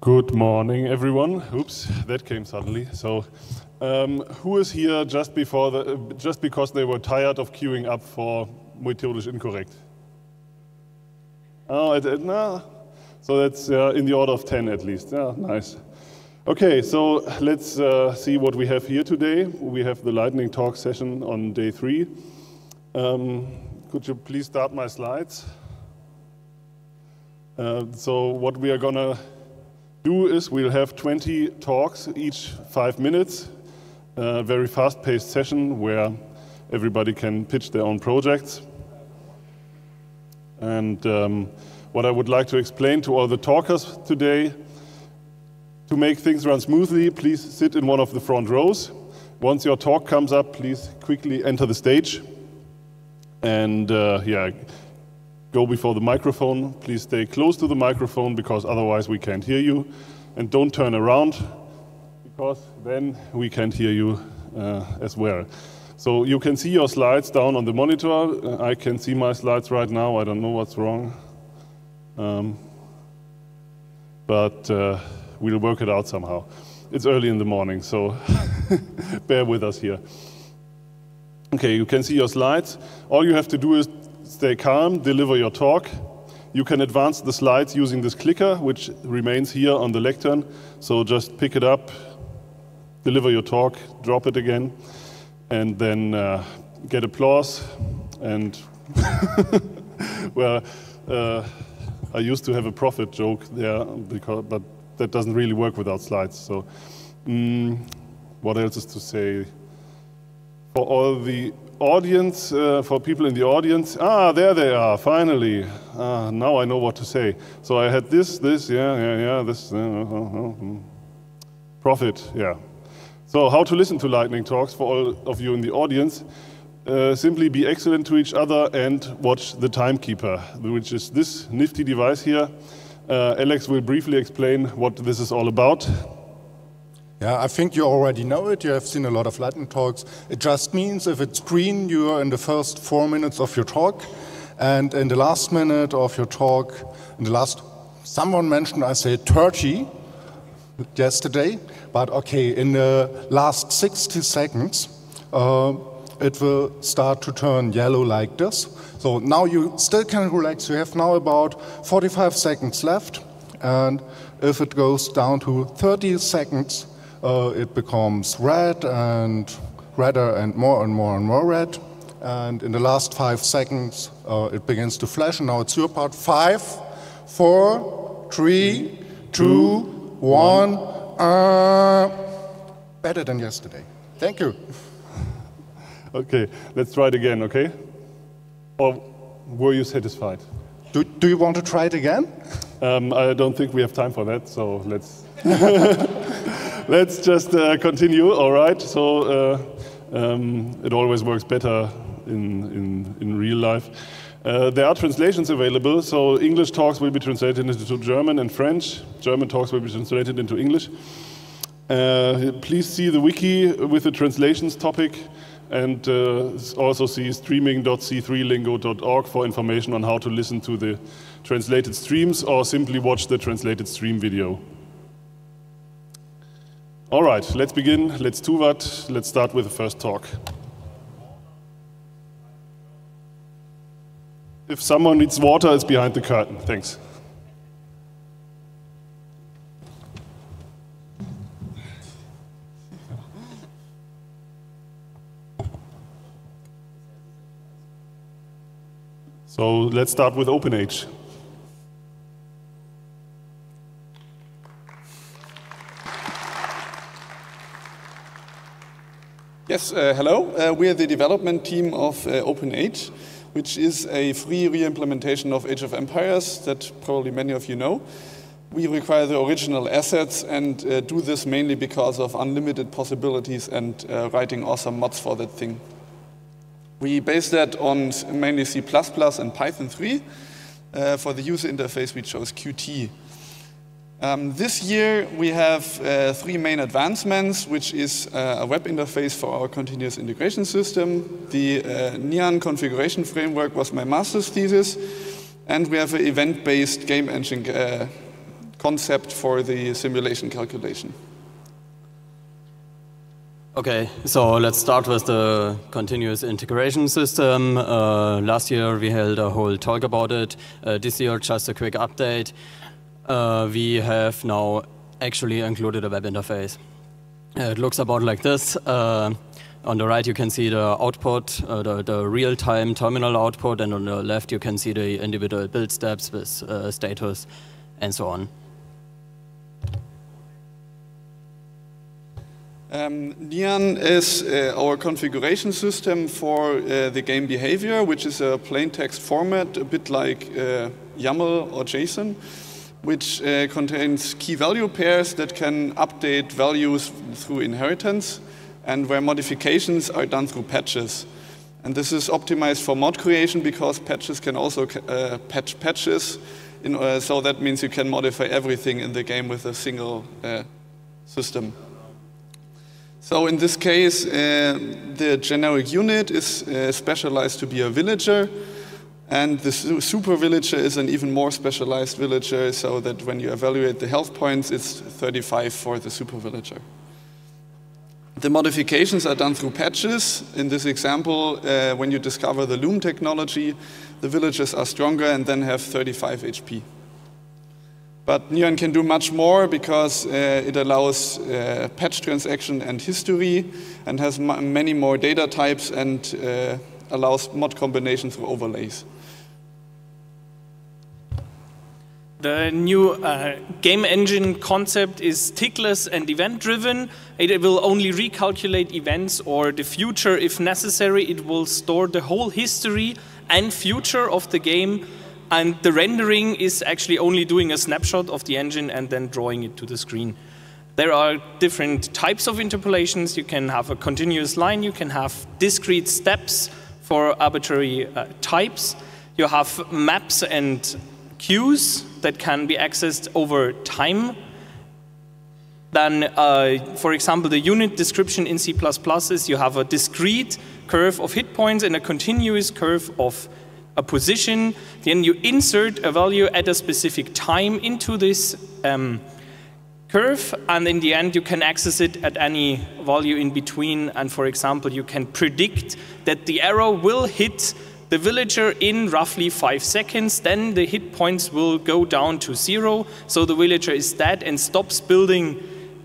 Good morning, everyone. Oops, that came suddenly. So, who is here just because they were tired of queuing up for Methodisch Inkorrekt? Oh, no. So that's in the order of 10 at least. Yeah, nice. Okay, so let's see what we have here today. We have the lightning talk session on day 3. Could you please start my slides? So what we are gonna do is we'll have 20 talks, each 5 minutes, a very fast-paced session where everybody can pitch their own projects. And what I would like to explain to all the talkers today, to make things run smoothly, please sit in one of the front rows. Once your talk comes up, please quickly enter the stage. And yeah, go before the microphone. Please stay close to the microphone, because otherwise we can't hear you. And don't turn around, because then we can't hear you as well. So you can see your slides down on the monitor. I can see my slides right now. I don't know what's wrong. But we'll work it out somehow. It's early in the morning, so bear with us here. Okay, you can see your slides. All you have to do is stay calm, deliver your talk. You can advance the slides using this clicker, which remains here on the lectern. So just pick it up, deliver your talk, drop it again, and then get applause. And well, I used to have a profit joke there, because, but that doesn't really work without slides. So what else is to say? For all the audience, for people in the audience, there they are, finally. Now I know what to say. So I had this, yeah, this, profit, yeah. So how to listen to lightning talks for all of you in the audience. Simply be excellent to each other and watch the timekeeper, which is this nifty device here. Alex will briefly explain what this is all about. Yeah, I think you already know it. You have seen a lot of lightning talks. It just means if it's green, you are in the first 4 minutes of your talk. And in the last minute of your talk, someone mentioned, I say 30 yesterday. But okay, in the last 60 seconds, it will start to turn yellow like this. So now you still can relax. You have now about 45 seconds left. And if it goes down to 30 seconds, it becomes red and redder and more red. And in the last 5 seconds, it begins to flash. And now it's your part. 5, 4, 3, 2, 1. Better than yesterday. Thank you. Okay, let's try it again, okay? Or were you satisfied? Do you want to try it again? I don't think we have time for that, so let's let's just continue. All right. So it always works better in real life. There are translations available, so English talks will be translated into German and French. German talks will be translated into English. Please see the wiki with the translations topic, and also see streaming.c3lingo.org for information on how to listen to the translated streams, or simply watch the translated stream video. All right, let's begin. Let's do that. Let's start with the first talk. If someone needs water, it's behind the curtain. Thanks. So let's start with OpenAge. Yes, hello. We are the development team of OpenAge, which is a free reimplementation of Age of Empires that probably many of you know. We require the original assets and do this mainly because of unlimited possibilities and writing awesome mods for that thing. We base that on mainly C++ and Python 3. For the user interface, we chose Qt. This year we have three main advancements, which is a web interface for our continuous integration system. The NEON configuration framework was my master's thesis, and we have an event-based game engine concept for the simulation calculation. Okay, so let's start with the continuous integration system. Last year we held a whole talk about it. This year, just a quick update. We have now actually included a web interface. It looks about like this. On the right you can see the output, the real-time terminal output, and on the left you can see the individual build steps with status and so on. NEON is our configuration system for the game behavior, which is a plain text format, a bit like YAML or JSON, which contains key value pairs that can update values through inheritance and where modifications are done through patches. And this is optimized for mod creation because patches can also patch patches. So that means you can modify everything in the game with a single system. So in this case, the generic unit is specialized to be a villager, and the super villager is an even more specialized villager, so that when you evaluate the health points, it's 35 for the super villager. The modifications are done through patches. In this example, when you discover the loom technology, the villagers are stronger and then have 35 HP. But NEON can do much more because it allows patch transaction and history, and has many more data types, and allows mod combinations through overlays. The new game engine concept is tickless and event-driven. It will only recalculate events or the future if necessary. It will store the whole history and future of the game. And the rendering is actually only doing a snapshot of the engine and then drawing it to the screen. There are different types of interpolations. You can have a continuous line. You can have discrete steps for arbitrary types. You have maps and queues that can be accessed over time. Then, for example, the unit description in C++ is you have a discrete curve of hit points and a continuous curve of a position, then you insert a value at a specific time into this curve, and in the end you can access it at any value in between, and for example you can predict that the arrow will hit the villager in roughly 5 seconds, then the hit points will go down to 0, so the villager is dead and stops building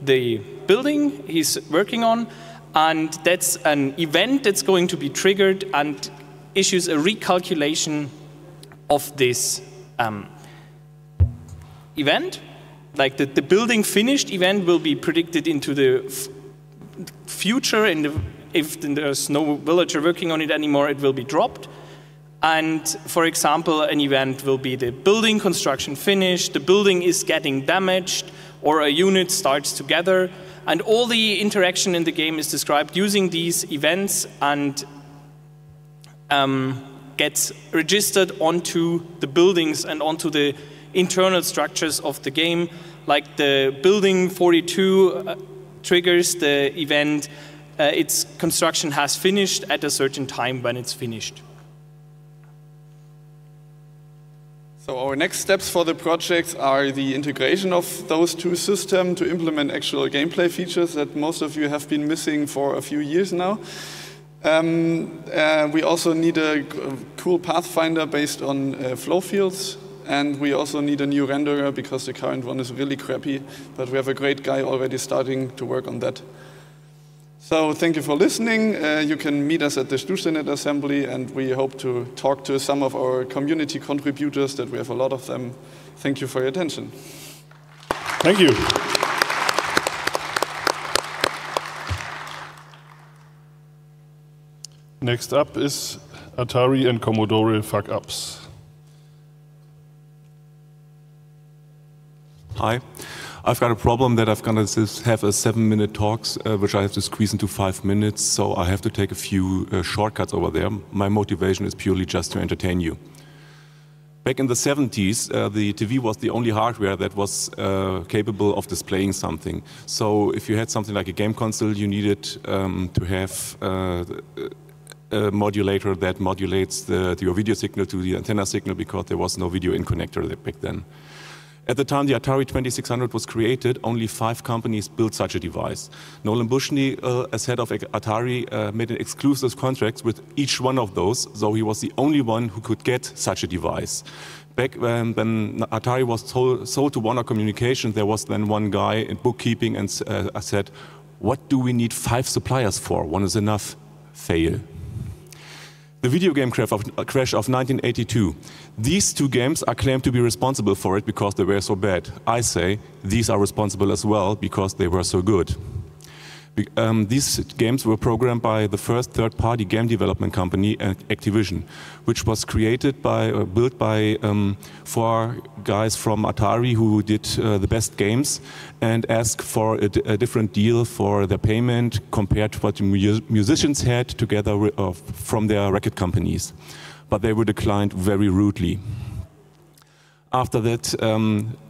the building he's working on, and that's an event that's going to be triggered and issues a recalculation of this event. Like the building finished event will be predicted into the future, and if there's no villager working on it anymore, it will be dropped. And for example, an event will be the building construction finished, the building is getting damaged, or a unit starts together. And all the interaction in the game is described using these events, and gets registered onto the buildings and onto the internal structures of the game, like the building 42 triggers the event, its construction has finished at a certain time when it's finished. So our next steps for the project are the integration of those two systems to implement actual gameplay features that most of you have been missing for a few years now. We also need a cool pathfinder based on flow fields, and we also need a new renderer because the current one is really crappy, but we have a great guy already starting to work on that. So thank you for listening. You can meet us at the StuSnet assembly, and we hope to talk to some of our community contributors, that we have a lot of them. Thank you for your attention. Thank you. Next up is Atari and Commodore fuck-ups. Hi. I've got a problem that I've got to have a 7-minute talk, which I have to squeeze into 5 minutes, so I have to take a few shortcuts over there. My motivation is purely just to entertain you. Back in the 70s, the TV was the only hardware that was capable of displaying something. So if you had something like a game console, you needed to have a modulator that modulates your video signal to the antenna signal, because there was no video in connector back then. At the time the Atari 2600 was created, only 5 companies built such a device. Nolan Bushnell, as head of Atari, made an exclusive contract with each one of those, so he was the only one who could get such a device. Back when Atari was sold to Warner Communications, there was then one guy in bookkeeping and said, what do we need 5 suppliers for? One is enough. Fail. The video game crash of 1982. These 2 games are claimed to be responsible for it because they were so bad. I say these are responsible as well because they were so good. These games were programmed by the first third-party game development company, Activision, which was created by, built by 4 guys from Atari who did the best games and asked for a different deal for their payment compared to what the musicians had together from their record companies. But they were declined very rudely. After that,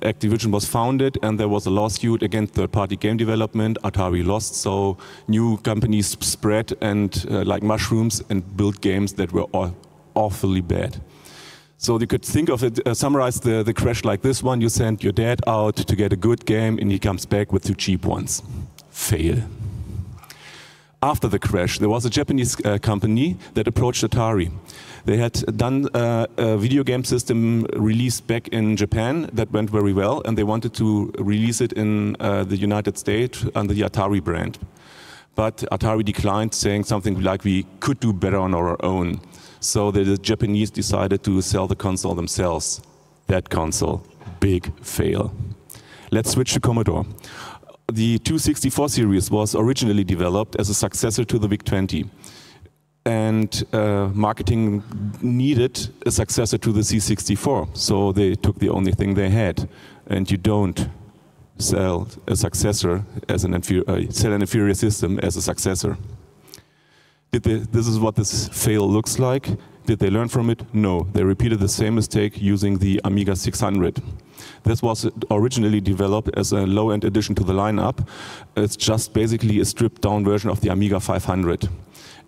Activision was founded and there was a lawsuit against third-party game development. Atari lost, so new companies spread and like mushrooms and built games that were awfully bad. So you could think of it, summarize the crash like this one. You send your dad out to get a good game and he comes back with 2 cheap ones. Fail. After the crash, there was a Japanese company that approached Atari. They had done a video game system released back in Japan that went very well, and they wanted to release it in the United States under the Atari brand. But Atari declined, saying something like, we could do better on our own. So the Japanese decided to sell the console themselves. That console, big fail. Let's switch to Commodore. The 264 series was originally developed as a successor to the VIC-20, and marketing needed a successor to the C64, so they took the only thing they had. And you don't sell a successor as an inferior system as a successor. This is what this fail looks like. Did they learn from it? No, they repeated the same mistake using the Amiga 600. This was originally developed as a low-end addition to the lineup. It's just basically a stripped-down version of the Amiga 500.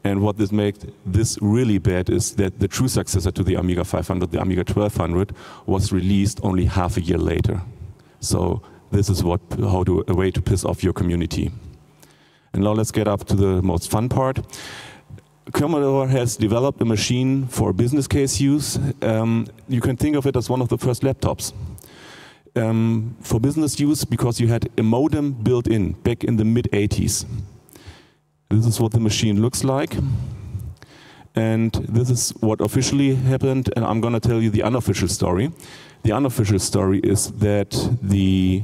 And what this makes this really bad is that the true successor to the Amiga 500, the Amiga 1200, was released only half a year later. So this is a way to piss off your community. And now let's get up to the most fun part. Commodore has developed a machine for business case use. You can think of it as one of the first laptops. For business use, because you had a modem built in back in the mid-80s. This is what the machine looks like. And this is what officially happened, and I'm going to tell you the unofficial story. The unofficial story is that the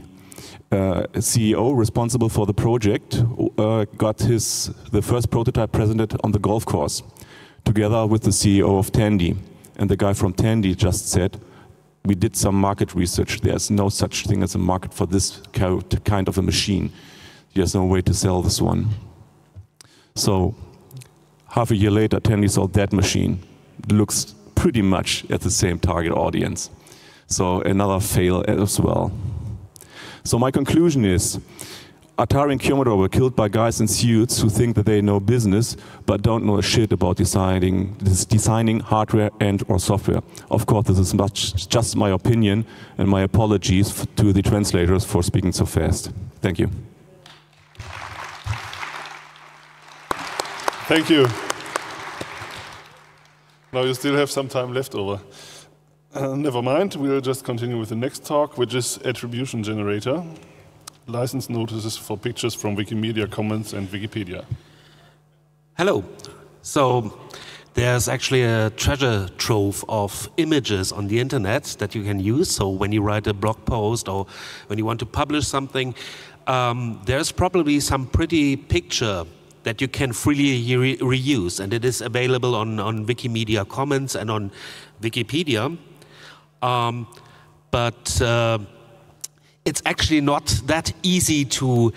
CEO responsible for the project got the first prototype presented on the golf course, together with the CEO of Tandy. And the guy from Tandy just said, we did some market research. There's no such thing as a market for this kind of a machine. There's no way to sell this one. So half a year later, Tandy sold that machine. It looks pretty much at the same target audience. So another fail as well. So my conclusion is, Atari and Commodore were killed by guys in suits who think that they know business, but don't know a shit about designing hardware and or software. Of course, this is just my opinion, and my apologies to the translators for speaking so fast. Thank you. Thank you. Now you still have some time left over. Never mind, we'll just continue with the next talk, which is Attribution Generator, License Notices for Pictures from Wikimedia Commons and Wikipedia. Hello. So there's actually a treasure trove of images on the internet that you can use. So when you write a blog post or when you want to publish something, there's probably some pretty picture that you can freely reuse, and it is available on Wikimedia Commons and on Wikipedia. But it's actually not that easy to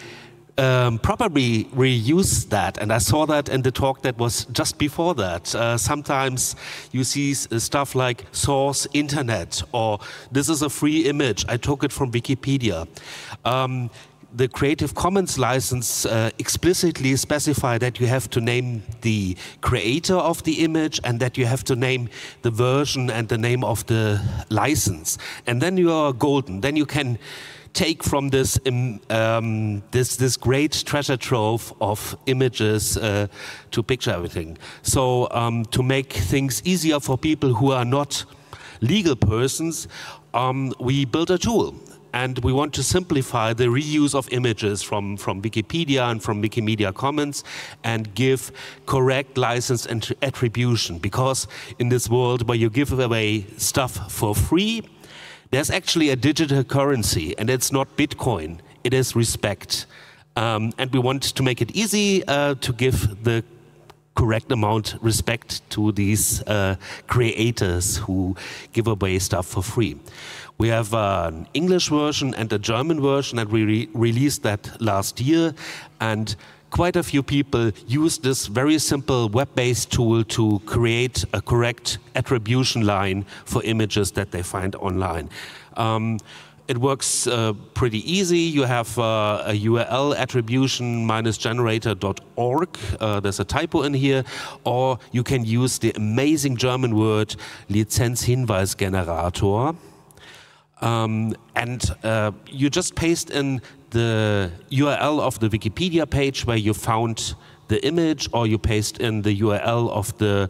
probably reuse that, and I saw that in the talk that was just before that. Sometimes you see stuff like source internet, or this is a free image, I took it from Wikipedia. The Creative Commons license explicitly specifies that you have to name the creator of the image and that you have to name the version and the name of the license. And then you are golden. Then you can take from this this great treasure trove of images to picture everything. So to make things easier for people who are not legal persons, we built a tool. And we want to simplify the reuse of images from Wikipedia and from Wikimedia Commons and give correct license and attribution. Because in this world where you give away stuff for free, there's actually a digital currency, and it's not Bitcoin, it is respect. And we want to make it easy to give the correct amount of respect to these creators who give away stuff for free. We have an English version and a German version, and we released that last year. And quite a few people use this very simple web-based tool to create a correct attribution line for images that they find online. It works pretty easy. You have a URL attribution-generator.org. There's a typo in here. Or you can use the amazing German word Lizenzhinweisgenerator. You just paste in the URL of the Wikipedia page where you found the image, or you paste in the URL of the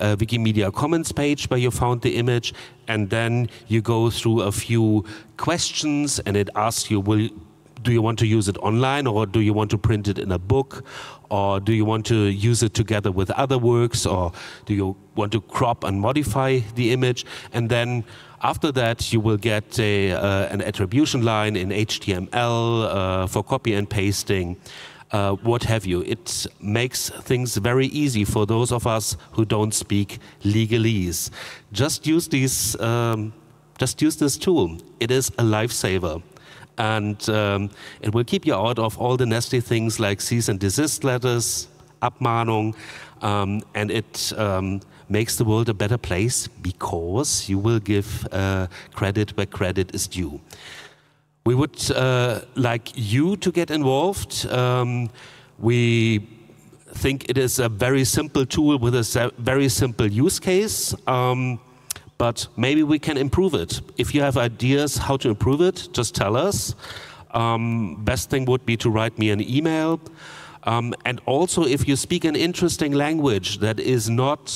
Wikimedia Commons page where you found the image, and then you go through a few questions, and it asks you, do you want to use it online, or do you want to print it in a book, or do you want to use it together with other works, or do you want to crop and modify the image? And then after that, you will get a, an attribution line in HTML for copy and pasting, what have you. It makes things very easy for those of us who don't speak legalese. Just use this tool. It is a lifesaver. And it will keep you out of all the nasty things like cease and desist letters, Abmahnung, and it makes the world a better place because you will give credit where credit is due. We would like you to get involved. We think it is a very simple tool with a very simple use case. But maybe we can improve it. If you have ideas how to improve it, just tell us. Best thing would be to write me an email. And also, if you speak an interesting language that is not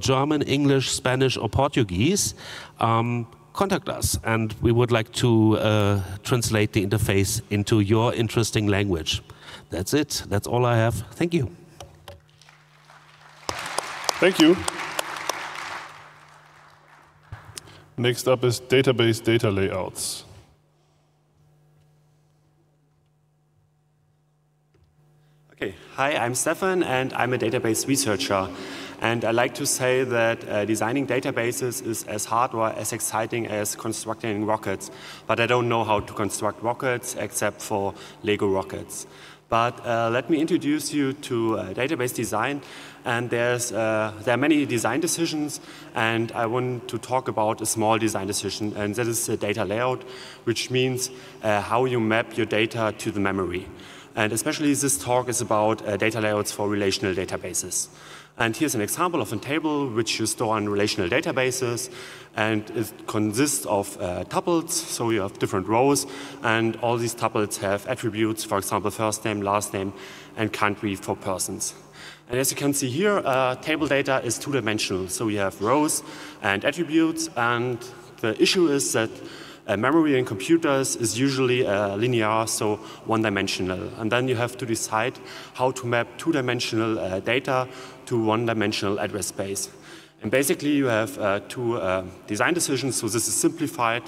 German, English, Spanish, or Portuguese, contact us. And we would like to translate the interface into your interesting language. That's it. That's all I have. Thank you. Thank you. Next up is database data layouts. Okay, hi, I'm Stefan, and I'm a database researcher. And I like to say that designing databases is as hard or as exciting as constructing rockets. But I don't know how to construct rockets except for Lego rockets. But let me introduce you to database design. And there are many design decisions, and I want to talk about a small design decision, and that is the data layout, which means how you map your data to the memory. And especially this talk is about data layouts for relational databases. And here's an example of a table which you store on relational databases, and it consists of tuples, so you have different rows, and all these tuples have attributes, for example, first name, last name, and country for persons. And as you can see here, table data is two-dimensional, so we have rows and attributes, and the issue is that memory in computers is usually linear, so one-dimensional. And then you have to decide how to map two-dimensional data to one-dimensional address space. And basically, you have two design decisions, so this is simplified.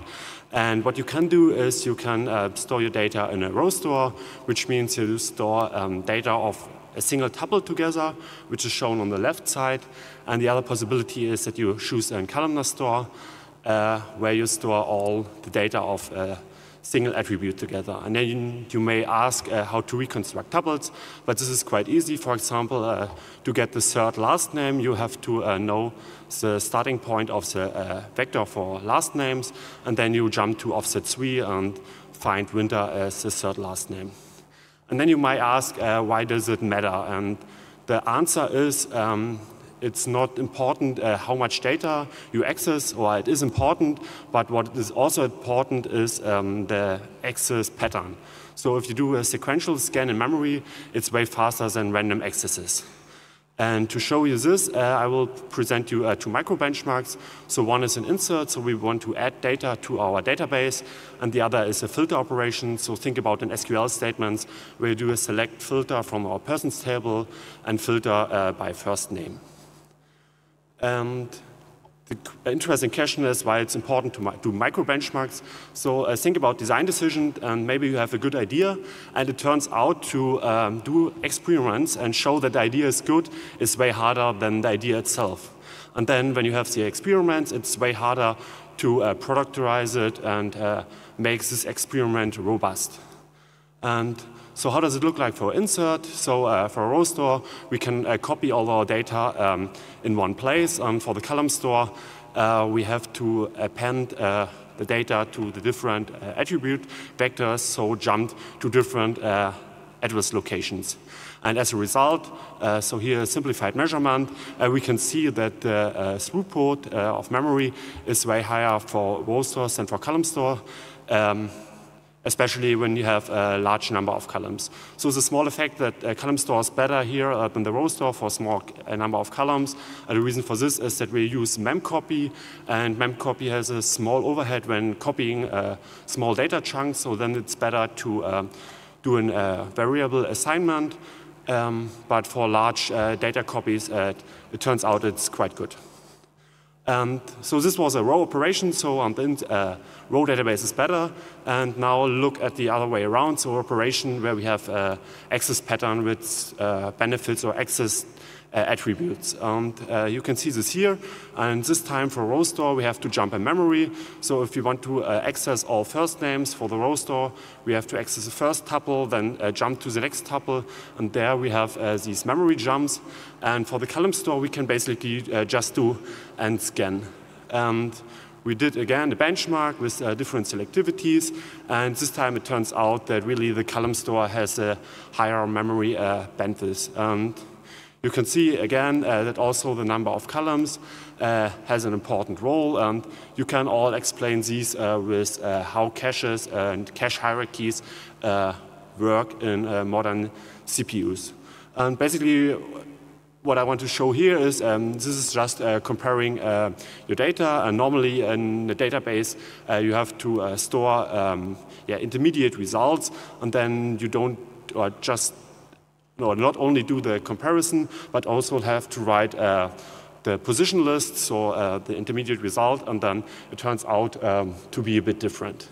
And what you can do is you can store your data in a row store, which means you store data of a single tuple together, which is shown on the left side. And the other possibility is that you choose a columnar store, where you store all the data of single attribute together. And then you may ask how to reconstruct tuples, but this is quite easy. For example, to get the third last name, you have to know the starting point of the vector for last names, and then you jump to offset 3 and find winter as the third last name. And then you might ask, why does it matter? And the answer is, it's not important how much data you access, or it is important, but what is also important is the access pattern. So if you do a sequential scan in memory, it's way faster than random accesses. And to show you this, I will present you two microbenchmarks. So one is an insert, so we want to add data to our database, and the other is a filter operation. So think about an SQL statement where you do a select filter from our persons table and filter by first name. And the interesting question is why it's important to do micro-benchmarks. So think about design decisions, and maybe you have a good idea, and it turns out to do experiments and show that the idea is good is way harder than the idea itself. And then when you have the experiments, it's way harder to productize it and make this experiment robust. And so how does it look like for insert? So for a row store, we can copy all our data in one place. For the column store, we have to append the data to the different attribute vectors, so jump to different address locations. And as a result, so here a simplified measurement, we can see that the throughput of memory is way higher for row stores than for column store. Especially when you have a large number of columns. So the small effect that column store is better here than the row store for small number of columns. The reason for this is that we use memcopy, and memcopy has a small overhead when copying small data chunks, so then it's better to do a variable assignment. But for large data copies, it turns out it's quite good. So this was a row operation, so the row database is better. And now look at the other way around, so operation where we have access pattern with benefits or access attributes. And you can see this here. And this time for row store, we have to jump in memory. So if you want to access all first names for the row store, we have to access the first tuple, then jump to the next tuple. And there we have these memory jumps. And for the column store, we can basically just do and scan. And we did, again, a benchmark with different selectivities. And this time it turns out that really the column store has a higher memory bandwidth. You can see, again, that also the number of columns has an important role. And you can all explain these with how caches and cache hierarchies work in modern CPUs. And basically, what I want to show here is this is just comparing your data. And normally in the database, you have to store intermediate results. And then you don't not only do the comparison, but also have to write the position list, so the intermediate result, and then it turns out to be a bit different.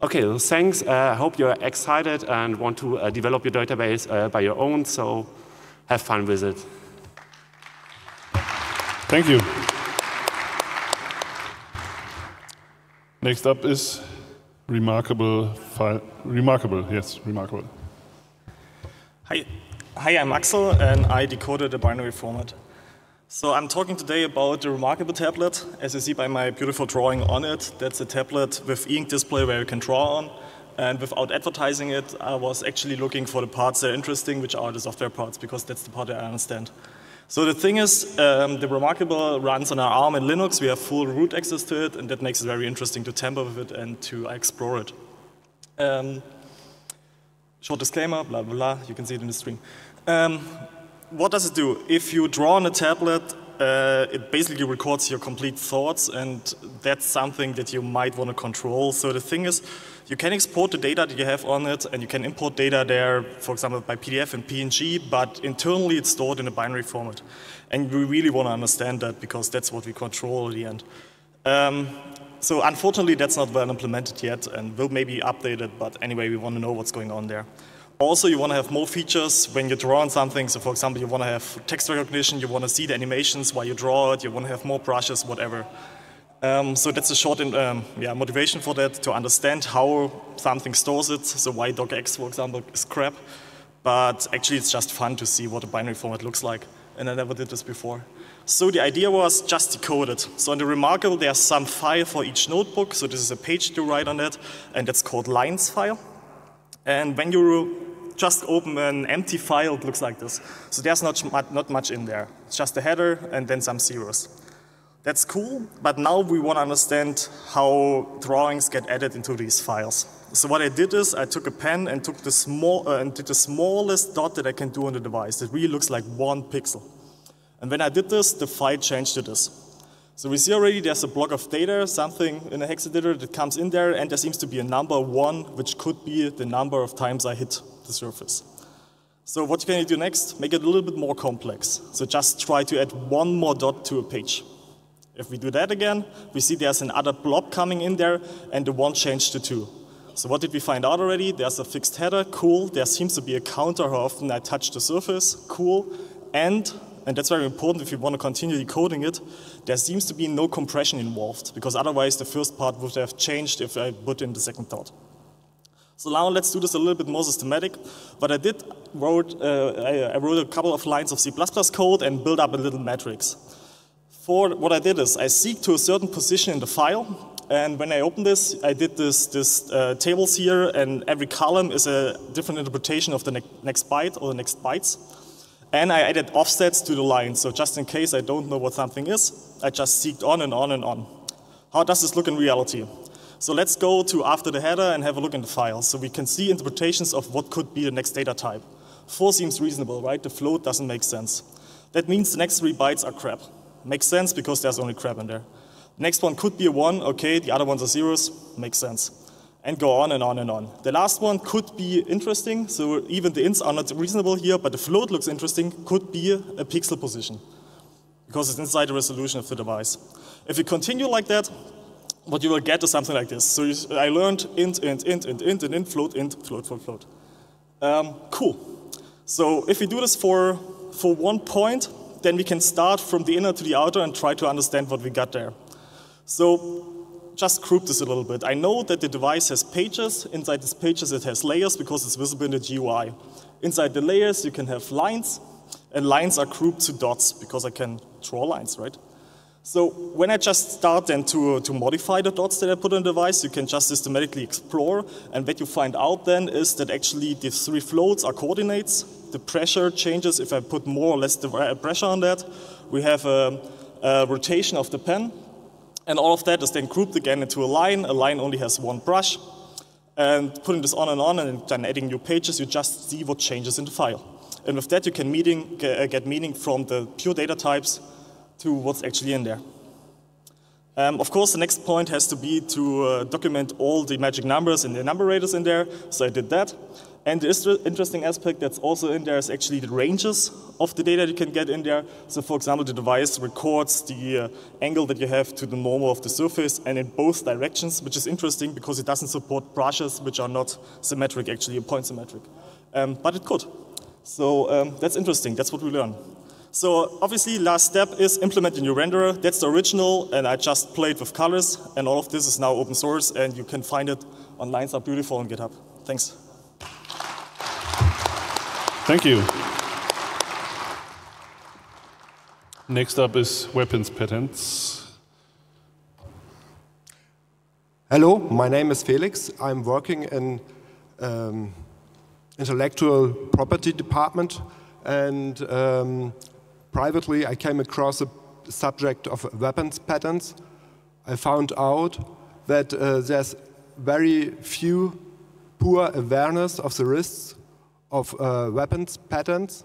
Okay, well, thanks. I hope you're excited and want to develop your database by your own, so have fun with it. Thank you. Next up is Remarkable, yes, Remarkable. Hi, I'm Axel, and I decoded a binary format. So I'm talking today about the Remarkable tablet. As you see by my beautiful drawing on it, that's a tablet with e-ink display where you can draw on. And without advertising it, I was actually looking for the parts that are interesting, which are the software parts, because that's the part that I understand. So the thing is, the Remarkable runs on our ARM and Linux. We have full root access to it, and that makes it very interesting to tamper with it and to explore it. Short disclaimer, blah, blah, blah, you can see it in the stream. What does it do? If you draw on a tablet, it basically records your complete thoughts, and that's something that you might want to control. So the thing is, you can export the data that you have on it, and you can import data there, for example, by PDF and PNG, but internally it's stored in a binary format. And we really want to understand that, because that's what we control at the end. So unfortunately, that's not well implemented yet, and will maybe update it, but anyway, we want to know what's going on there. Also, you want to have more features when you draw on something. So for example, you want to have text recognition, you want to see the animations while you draw it, you want to have more brushes, whatever. So that's a short motivation for that, to understand how something stores it, so why docx, for example, is crap. But actually it's just fun to see what a binary format looks like, and I never did this before. So the idea was just decode it. So in the Remarkable there's some file for each notebook, so this is a page to write on it, and that's called lines file. And when you just open an empty file, it looks like this. So there's not much in there, it's just a header and then some zeros. That's cool, but now we want to understand how drawings get added into these files. So what I did is I took a pen and took the did the smallest dot that I can do on the device. It really looks like 1 pixel. And when I did this, the file changed to this. So we see already there's a block of data, something in a hexadecimal that comes in there, and there seems to be a number 1, which could be the number of times I hit the surface. So what can you do next? Make it a little bit more complex. So just try to add 1 more dot to a page. If we do that again, we see there's another blob coming in there, and the 1 changed to 2. So what did we find out already? There's a fixed header, cool. There seems to be a counter how often I touch the surface, cool. And that's very important if you want to continue decoding it, there seems to be no compression involved, because otherwise the first part would have changed if I put in the second dot. So now let's do this a little bit more systematic. What I did, I wrote a couple of lines of C++ code and built up a little matrix. What I did is I seek to a certain position in the file, and when I open this, I did this tables here, and every column is a different interpretation of the next byte or the next bytes. And I added offsets to the line, so just in case I don't know what something is, I just seeked on and on and on. How does this look in reality? So let's go to after the header and have a look in the file, so we can see interpretations of what could be the next data type. 4 seems reasonable, right? The float doesn't make sense. That means the next 3 bytes are crap. Makes sense because there's only crap in there. Next one could be a 1, okay, the other ones are zeros, makes sense. And go on and on and on. The last one could be interesting, so even the ints are not reasonable here, but the float looks interesting, could be a pixel position, because it's inside the resolution of the device. If you continue like that, what you will get is something like this. So I learned int, float. Cool. So if we do this for 1 point, then we can start from the inner to the outer and try to understand what we got there. So just group this a little bit. I know that the device has pages. Inside these pages it has layers because it's visible in the GUI. Inside the layers you can have lines, and lines are grouped to dots because I can draw lines, right? So when I just start then to modify the dots that I put on the device, you can just systematically explore, and what you find out then is that actually these 3 floats are coordinates. The pressure changes if I put more or less the pressure on that. We have a rotation of the pen, and all of that is then grouped again into a line. A line only has 1 brush, and putting this on and then adding new pages, you just see what changes in the file. And with that you can get meaning from the pure data types to what's actually in there. Of course, the next point has to be to document all the magic numbers and the numerators in there, so I did that. And the interesting aspect that's also in there is actually the ranges of the data you can get in there. So for example, the device records the angle that you have to the normal of the surface and in both directions, which is interesting because it doesn't support brushes which are not symmetric, actually point symmetric. But it could. So that's interesting, that's what we learn. So obviously last step is implementing your renderer. That's the original, and I just played with colors, and all of this is now open source and you can find it on Lines Are Beautiful on GitHub. Thanks. Thank you. Next up is weapons patents. Hello, my name is Felix. I'm working in intellectual property department, and privately I came across the subject of weapons patents. I found out that there's very few poor awareness of the risks of weapons patents,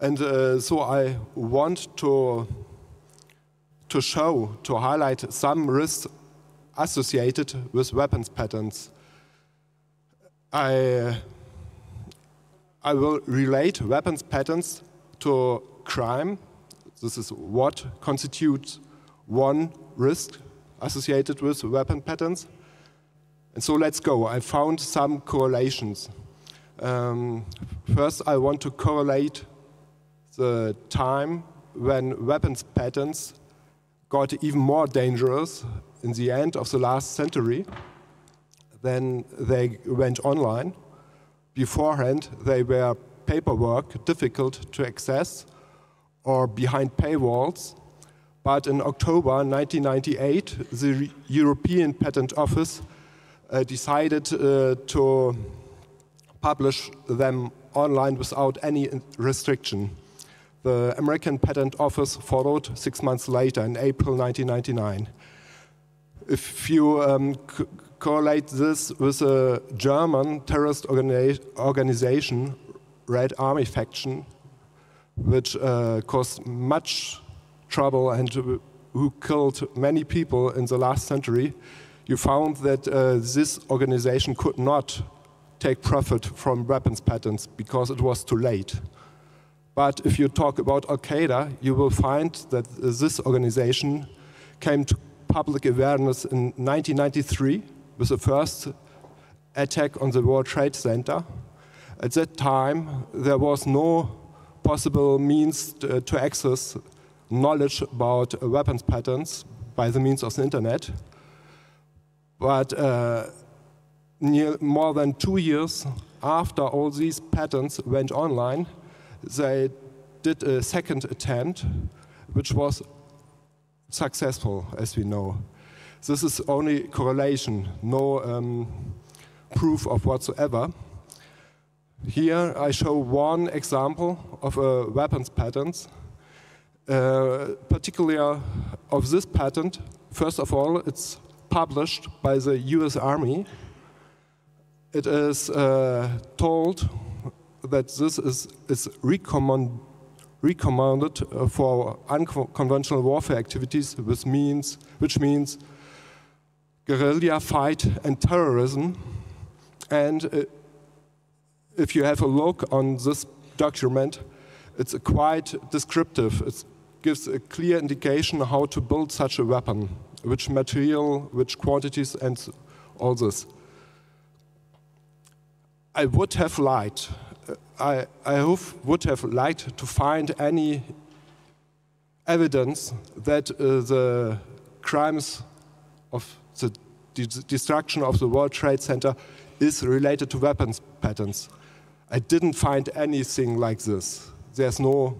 and so I want to highlight some risks associated with weapons patents. I will relate weapons patents to crime. This is what constitutes one risk associated with weapon patents. And so let's go. I found some correlations. First, I want to correlate the time when weapons patents got even more dangerous in the end of the last century. Then they went online. Beforehand, they were paperwork, difficult to access, or behind paywalls. But in October 1998, the European Patent Office decided to publish them online without any restriction. The American Patent Office followed 6 months later, in April 1999. If you correlate this with a German terrorist organization, Red Army faction, which caused much trouble and who killed many people in the last century, you found that this organization could not take profit from weapons patents because it was too late. But if you talk about Al-Qaeda, you will find that this organization came to public awareness in 1993 with the first attack on the World Trade Center. At that time, there was no possible means to access knowledge about weapons patents by the means of the internet. But more than 2 years after all these patents went online, they did a second attempt, which was successful, as we know. This is only correlation, no proof of whatsoever. Here I show one example of a weapons patent. Particularly of this patent, first of all, it's published by the US Army. It is told that this is recommended for unconventional warfare activities, which means guerrilla fight and terrorism. And if you have a look on this document, it's quite descriptive. It gives a clear indication how to build such a weapon, which material, which quantities, and all this. I would have liked. I would have liked to find any evidence that the crimes of the destruction of the World Trade Center is related to weapons patents. I didn't find anything like this. There's no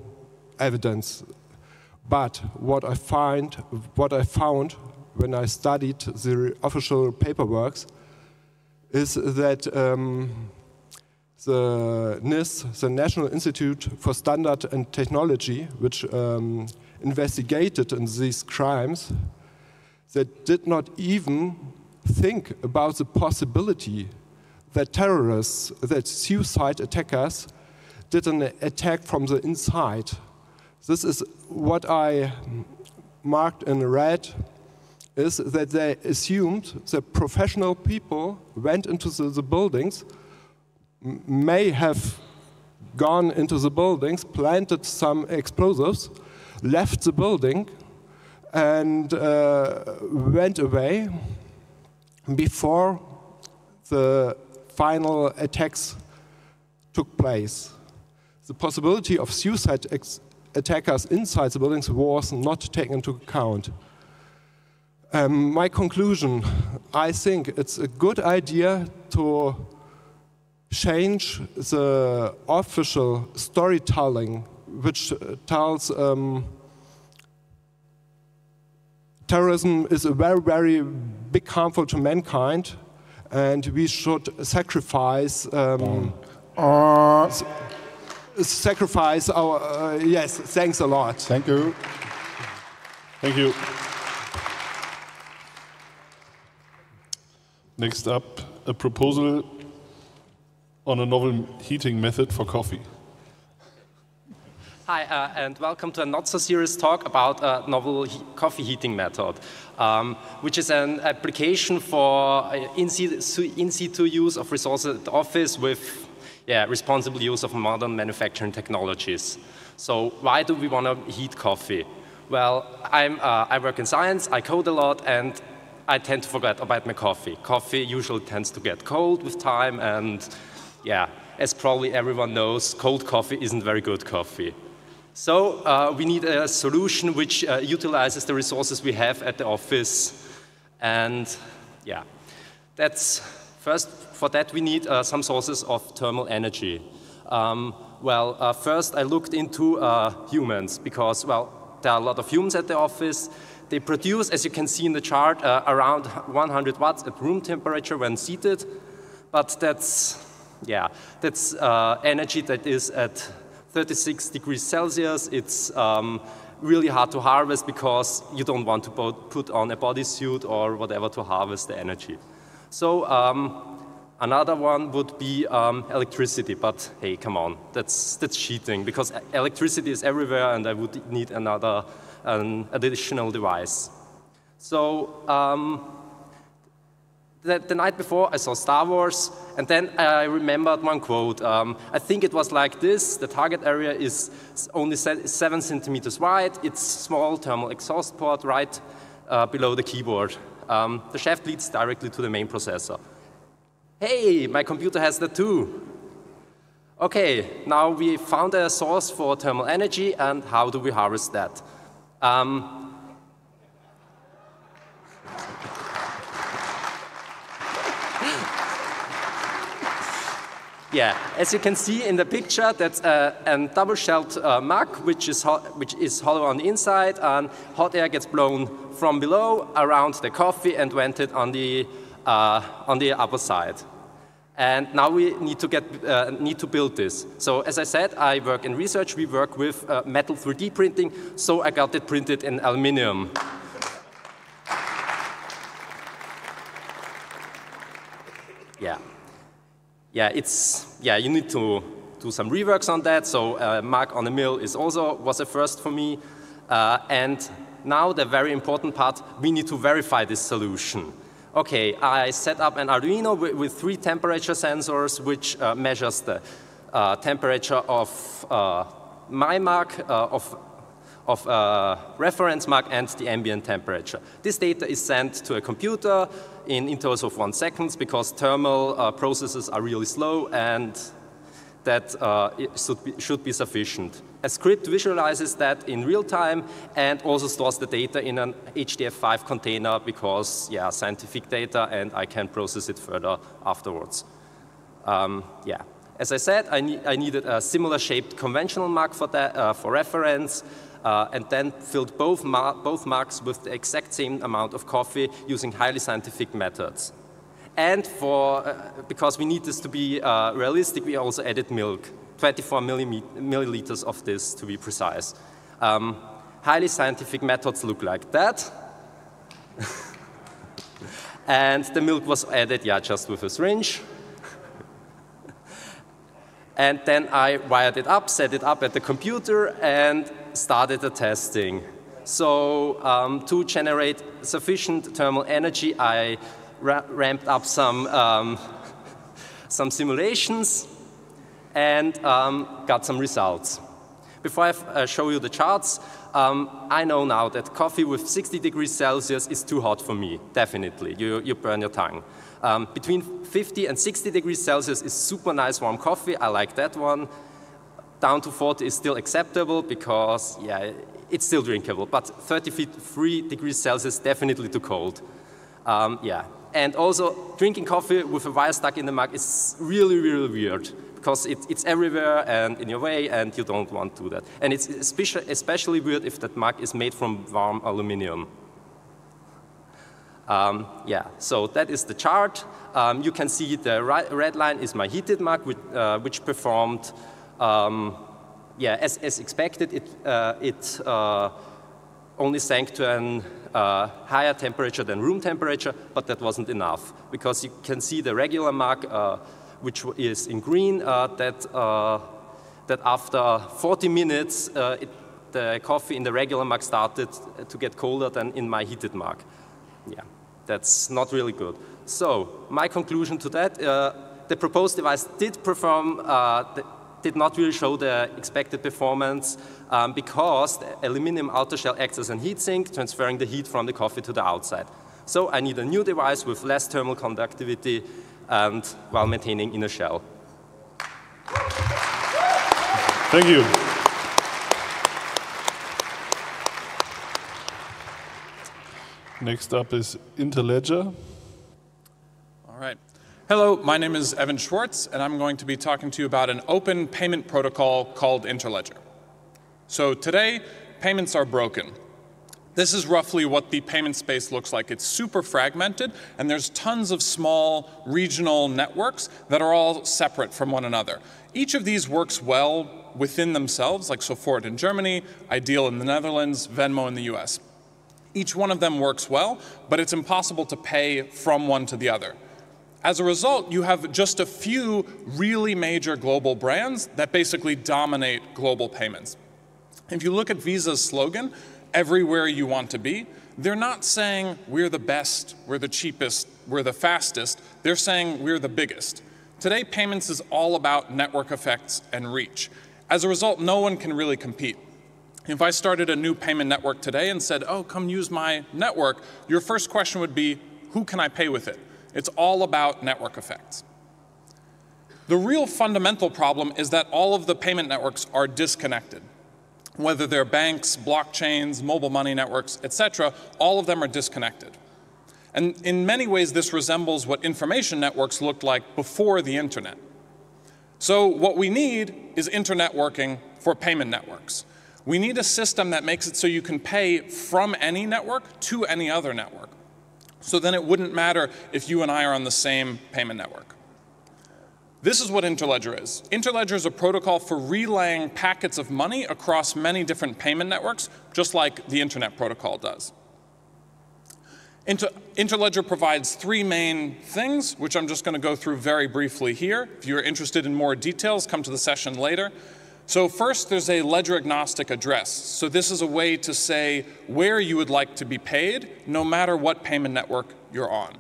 evidence. But what I found when I studied the official paperwork is that the NIST, the National Institute for Standard and Technology, which investigated in these crimes, that did not even think about the possibility that terrorists, that suicide attackers, did an attack from the inside. This is what I marked in red, is that they assumed that professional people went into the buildings, may have gone into the buildings, planted some explosives, left the building, and went away before the final attacks took place. The possibility of suicide attackers inside the buildings was not taken into account. My conclusion, I think it's a good idea to change the official storytelling, which tells terrorism is a very, very big harmful to mankind, and we should sacrifice our. Yes, thanks a lot. Thank you. Thank you. Next up, a proposal on a novel heating method for coffee. Hi, and welcome to a not-so-serious talk about a novel coffee heating method, which is an application for in-situ use of resources at the office with responsible use of modern manufacturing technologies. So why do we want to heat coffee? Well, I work in science, I code a lot, and I tend to forget about my coffee. Coffee usually tends to get cold with time, and as probably everyone knows, cold coffee isn't very good coffee. So we need a solution which utilizes the resources we have at the office. And yeah, that's first, for that we need some sources of thermal energy. First I looked into humans because, well, there are a lot of humans at the office. They produce, as you can see in the chart, around 100 watts at room temperature when seated. But that's energy that is at 36 degrees Celsius. It's really hard to harvest because you don't want to put on a bodysuit or whatever to harvest the energy. So another one would be electricity, but hey, come on, that's cheating because electricity is everywhere and I would need an additional device. So the night before I saw Star Wars, and then I remembered one quote. I think it was like this: the target area is only 7 centimeters wide, it's small thermal exhaust port right below the keyboard. The shaft leads directly to the main processor. Hey, my computer has that too. Okay, now we found a source for thermal energy, and how do we harvest that? Yeah, as you can see in the picture, that's a double-shelled mug, which is hollow on the inside, and hot air gets blown from below around the coffee and vented on the upper side. And now we need to build this. So as I said, I work in research. We work with metal 3D printing, so I got it printed in aluminium. Yeah. Yeah, you need to do some reworks on that, so mark on the mill was a first for me. And now the very important part, we need to verify this solution. Okay, I set up an Arduino with 3 temperature sensors, which measures the temperature of my mug, of reference mug, and the ambient temperature. This data is sent to a computer in intervals of 1 second because thermal processes are really slow, and that should be sufficient. A script visualizes that in real time and also stores the data in an HDF5 container because, yeah, scientific data, and I can process it further afterwards. Yeah. As I said, I needed a similar shaped conventional mug for that, for reference, and then filled both mugs with the exact same amount of coffee using highly scientific methods. And because we need this to be realistic, we also added milk, 24 milliliters of this to be precise. Highly scientific methods look like that. And the milk was added, yeah, just with a syringe. And then I wired it up, set it up at the computer, and started the testing. So to generate sufficient thermal energy, I ramped up some simulations and got some results. Before I show you the charts, I know now that coffee with 60 degrees Celsius is too hot for me, definitely. You burn your tongue. Between 50 and 60 degrees Celsius is super nice warm coffee. I like that one. Down to 40 is still acceptable because, yeah, it's still drinkable. But 33 degrees Celsius, definitely too cold. Yeah. And also, drinking coffee with a wire stuck in the mug is really, really weird because it's everywhere and in your way, and you don't want to do that. And it's especially weird if that mug is made from warm aluminium. Yeah, so that is the chart. You can see the red line is my heated mug, which performed, yeah, as expected. It only sank to a higher temperature than room temperature, but that wasn't enough because you can see the regular mug, which is in green, that after 40 minutes, the coffee in the regular mug started to get colder than in my heated mug. Yeah, that's not really good. So my conclusion to that, the proposed device did perform, did not really show the expected performance because the aluminum outer shell acts as a heat sink, transferring the heat from the coffee to the outside. So I need a new device with less thermal conductivity and while maintaining inner shell. Thank you. Next up is Interledger. All right. Hello, my name is Evan Schwartz, and I'm going to be talking to you about an open payment protocol called Interledger. So today, payments are broken. This is roughly what the payment space looks like. It's super fragmented, and there's tons of small regional networks that are all separate from one another. Each of these works well within themselves, like Sofort in Germany, Ideal in the Netherlands, Venmo in the US. Each one of them works well, but it's impossible to pay from one to the other. As a result, you have just a few really major global brands that basically dominate global payments. If you look at Visa's slogan, everywhere you want to be, they're not saying we're the best, we're the cheapest, we're the fastest. They're saying we're the biggest. Today, payments is all about network effects and reach. As a result, no one can really compete. If I started a new payment network today and said, oh, come use my network, your first question would be, who can I pay with it? It's all about network effects. The real fundamental problem is that all of the payment networks are disconnected. Whether they're banks, blockchains, mobile money networks, etc., all of them are disconnected. And in many ways, this resembles what information networks looked like before the internet. So what we need is internetworking for payment networks. We need a system that makes it so you can pay from any network to any other network. So then it wouldn't matter if you and I are on the same payment network. This is what Interledger is. Interledger is a protocol for relaying packets of money across many different payment networks, just like the Internet Protocol does. Interledger provides three main things, which I'm just going to go through very briefly here. If you're interested in more details, come to the session later. So first, there's a ledger-agnostic address. So this is a way to say where you would like to be paid, no matter what payment network you're on.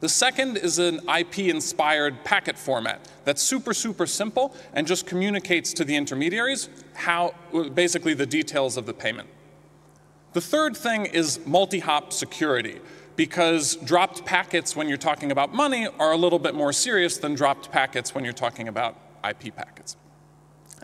The second is an IP-inspired packet format that's super, super simple and just communicates to the intermediaries how, basically the details of the payment. The third thing is multi-hop security, because dropped packets when you're talking about money are a little bit more serious than dropped packets when you're talking about IP packets.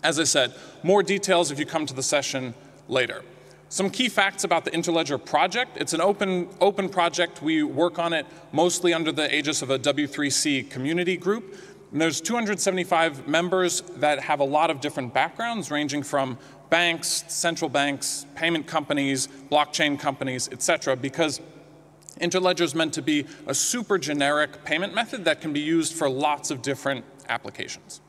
As I said, more details if you come to the session later. Some key facts about the Interledger project. It's an open project. We work on it mostly under the aegis of a W3C community group. And there's 275 members that have a lot of different backgrounds, ranging from banks, central banks, payment companies, blockchain companies, etc., because Interledger is meant to be a super generic payment method that can be used for lots of different applications.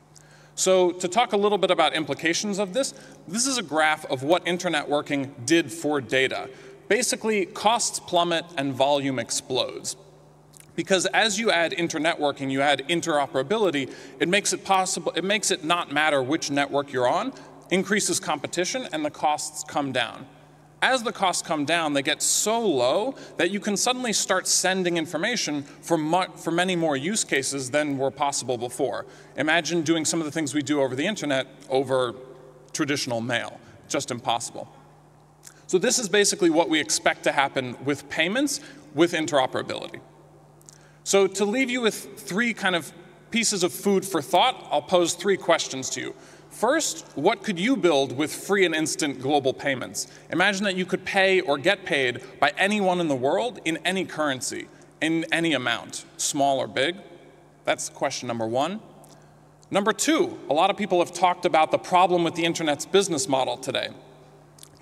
So to talk a little bit about implications of this, this is a graph of what internetworking did for data. Basically, costs plummet and volume explodes. Because as you add internetworking, you add interoperability, it makes it possible, it makes it not matter which network you're on, increases competition, and the costs come down. As the costs come down, they get so low that you can suddenly start sending information for many more use cases than were possible before. Imagine doing some of the things we do over the internet over traditional mail. Just impossible. So this is basically what we expect to happen with payments with interoperability. So to leave you with three kind of pieces of food for thought, I'll pose three questions to you. First, what could you build with free and instant global payments? Imagine that you could pay or get paid by anyone in the world in any currency, in any amount, small or big. That's question number one. Number two, a lot of people have talked about the problem with the internet's business model today.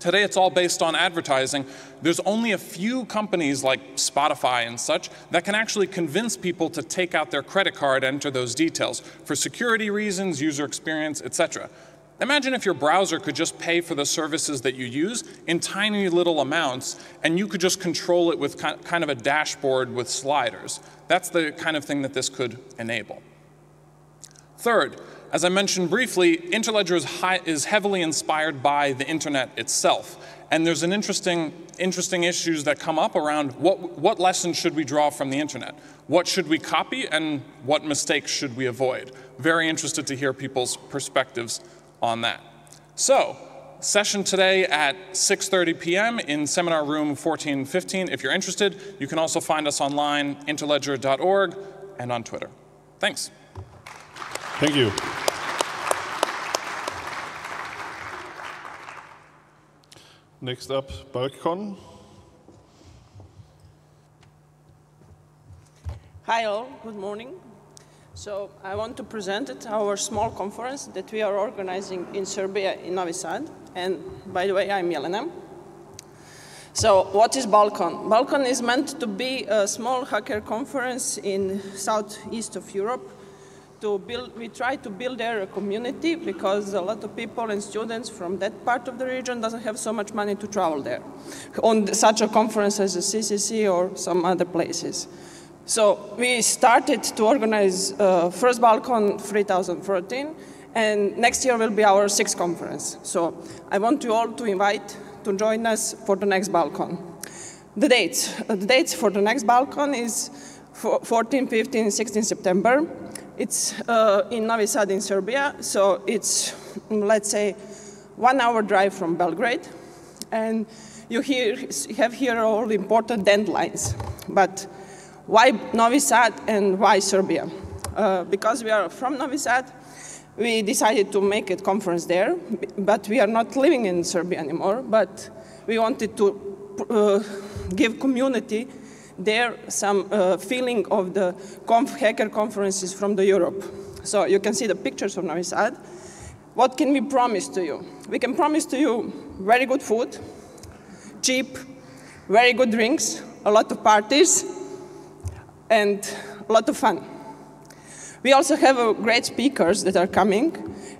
Today it's all based on advertising. There's only a few companies like Spotify and such that can actually convince people to take out their credit card and enter those details for security reasons, user experience, etc. Imagine if your browser could just pay for the services that you use in tiny little amounts, and you could just control it with kind of a dashboard with sliders. That's the kind of thing that this could enable. Third, as I mentioned briefly, Interledger is heavily inspired by the internet itself. And there's an interesting issues that come up around what lessons should we draw from the internet? What should we copy and what mistakes should we avoid? Very interested to hear people's perspectives on that. So, session today at 6:30 p.m. in seminar room 1415. If you're interested, you can also find us online, interledger.org, and on Twitter. Thanks. Thank you. Next up, BalCCon. Hi all, good morning. So I want to present at our small conference that we are organizing in Serbia in Novi Sad. And by the way, I'm Jelena. So what is BalCCon? BalCCon is meant to be a small hacker conference in southeast of Europe. We try to build there a community because a lot of people and students from that part of the region doesn't have so much money to travel there on such a conference as the CCC or some other places. So we started to organize first BalCCon 2013, and next year will be our 6th conference. So I want you all to invite to join us for the next BalCCon. The dates for the next BalCCon is 14, 15, 16 September. It's in Novi Sad in Serbia, so it's, let's say, 1 hour drive from Belgrade. And you have here all the important deadlines. But why Novi Sad and why Serbia? Because we are from Novi Sad, we decided to make a conference there, but we are not living in Serbia anymore, but we wanted to give community there some feeling of the hacker conferences from the Europe. So you can see the pictures of Novi Sad. What can we promise to you? We can promise to you very good food, cheap, very good drinks, a lot of parties, and a lot of fun. We also have great speakers that are coming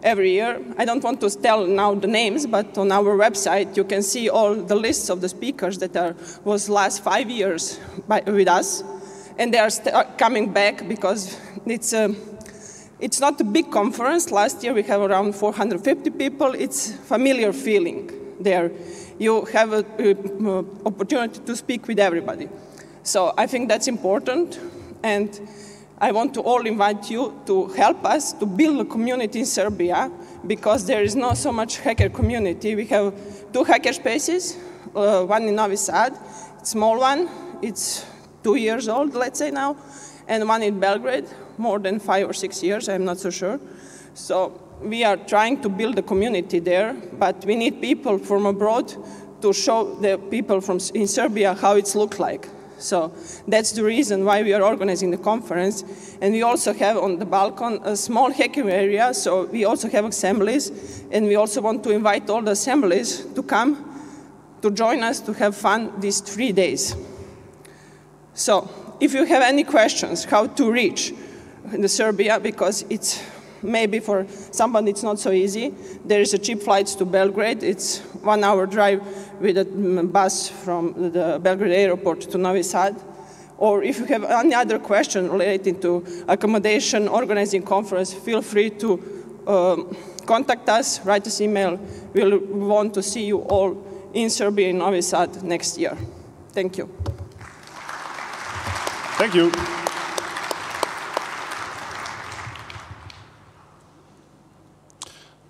every year. I don't want to tell now the names, but on our website you can see all the lists of the speakers that was last 5 years with us, and they are coming back because it's not a big conference. Last year we have around 450 people. It's familiar feeling there. You have an opportunity to speak with everybody. So I think that's important, and I want to all invite you to help us to build a community in Serbia, because there is not so much hacker community. We have 2 hacker spaces, one in Novi Sad, small one, it's 2 years old, let's say now, and one in Belgrade, more than 5 or 6 years, I'm not so sure. So we are trying to build a community there, but we need people from abroad to show the people in Serbia how it looks like. So that's the reason why we are organizing the conference. And we also have on the BalCCon a small hacking area, so we also have assemblies, and we also want to invite all the assemblies to come to join us to have fun these 3 days. So if you have any questions how to reach the Serbia, because it's maybe for someone it's not so easy, there is a cheap flights to Belgrade, it's 1 hour drive with a bus from the Belgrade airport to Novi Sad. Or if you have any other question relating to accommodation, organizing conference, feel free to contact us, write us email. We'll want to see you all in Serbia in Novi Sad next year. Thank you. Thank you.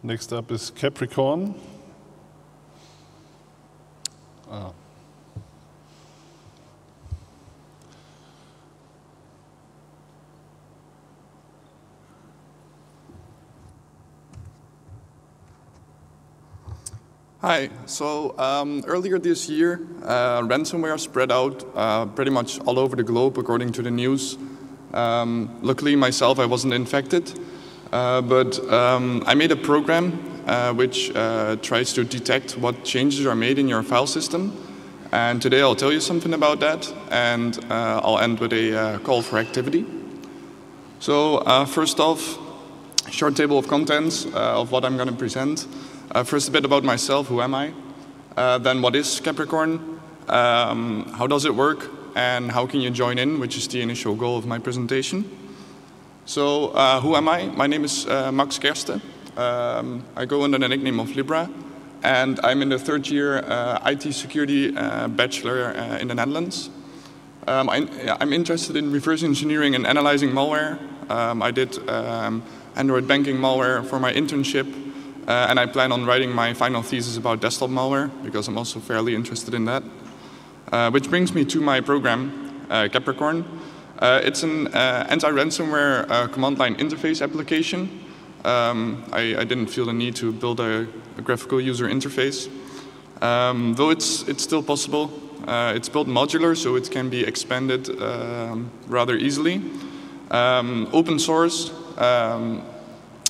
Next up is Capricorn. Oh. Hi, so earlier this year, ransomware spread out pretty much all over the globe, according to the news. Luckily myself, I wasn't infected. But I made a program which tries to detect what changes are made in your file system. And today I'll tell you something about that, and I'll end with a call for activity. So first off, short table of contents of what I'm going to present. First a bit about myself, who am I? Then what is Capricorn? How does it work? And how can you join in, which is the initial goal of my presentation. So, who am I? My name is Max Kersten. I go under the nickname of Libra, and I'm in the 3rd year IT security bachelor in the Netherlands. I'm interested in reverse engineering and analyzing malware. I did Android banking malware for my internship, and I plan on writing my final thesis about desktop malware, because I'm also fairly interested in that. Which brings me to my program, Capricorn. It's an anti-ransomware command line interface application. I didn't feel the need to build a graphical user interface, though it's still possible. It's built modular, so it can be expanded rather easily. Open source.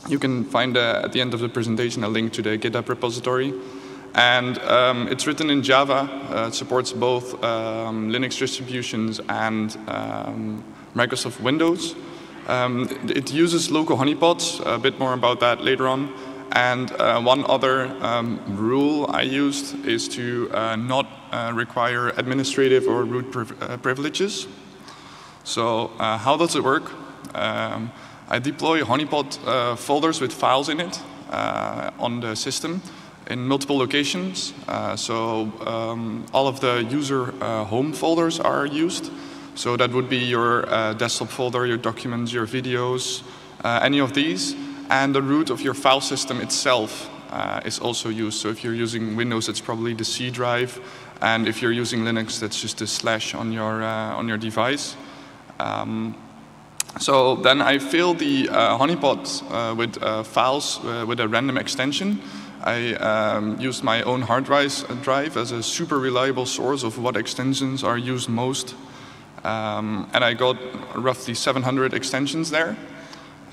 You can find at the end of the presentation a link to the GitHub repository. And it's written in Java. It supports both Linux distributions and Microsoft Windows. It uses local honeypots, a bit more about that later on. And one other rule I used is to not require administrative or root privileges. So how does it work? I deploy honeypot folders with files in it on the system in multiple locations. So all of the user home folders are used. So that would be your desktop folder, your documents, your videos, any of these. And the root of your file system itself is also used. So if you're using Windows, it's probably the C drive. And if you're using Linux, that's just the / on your device. So then I fill the honeypot with files with a random extension. I used my own hard drive as a super reliable source of what extensions are used most. And I got roughly 700 extensions there.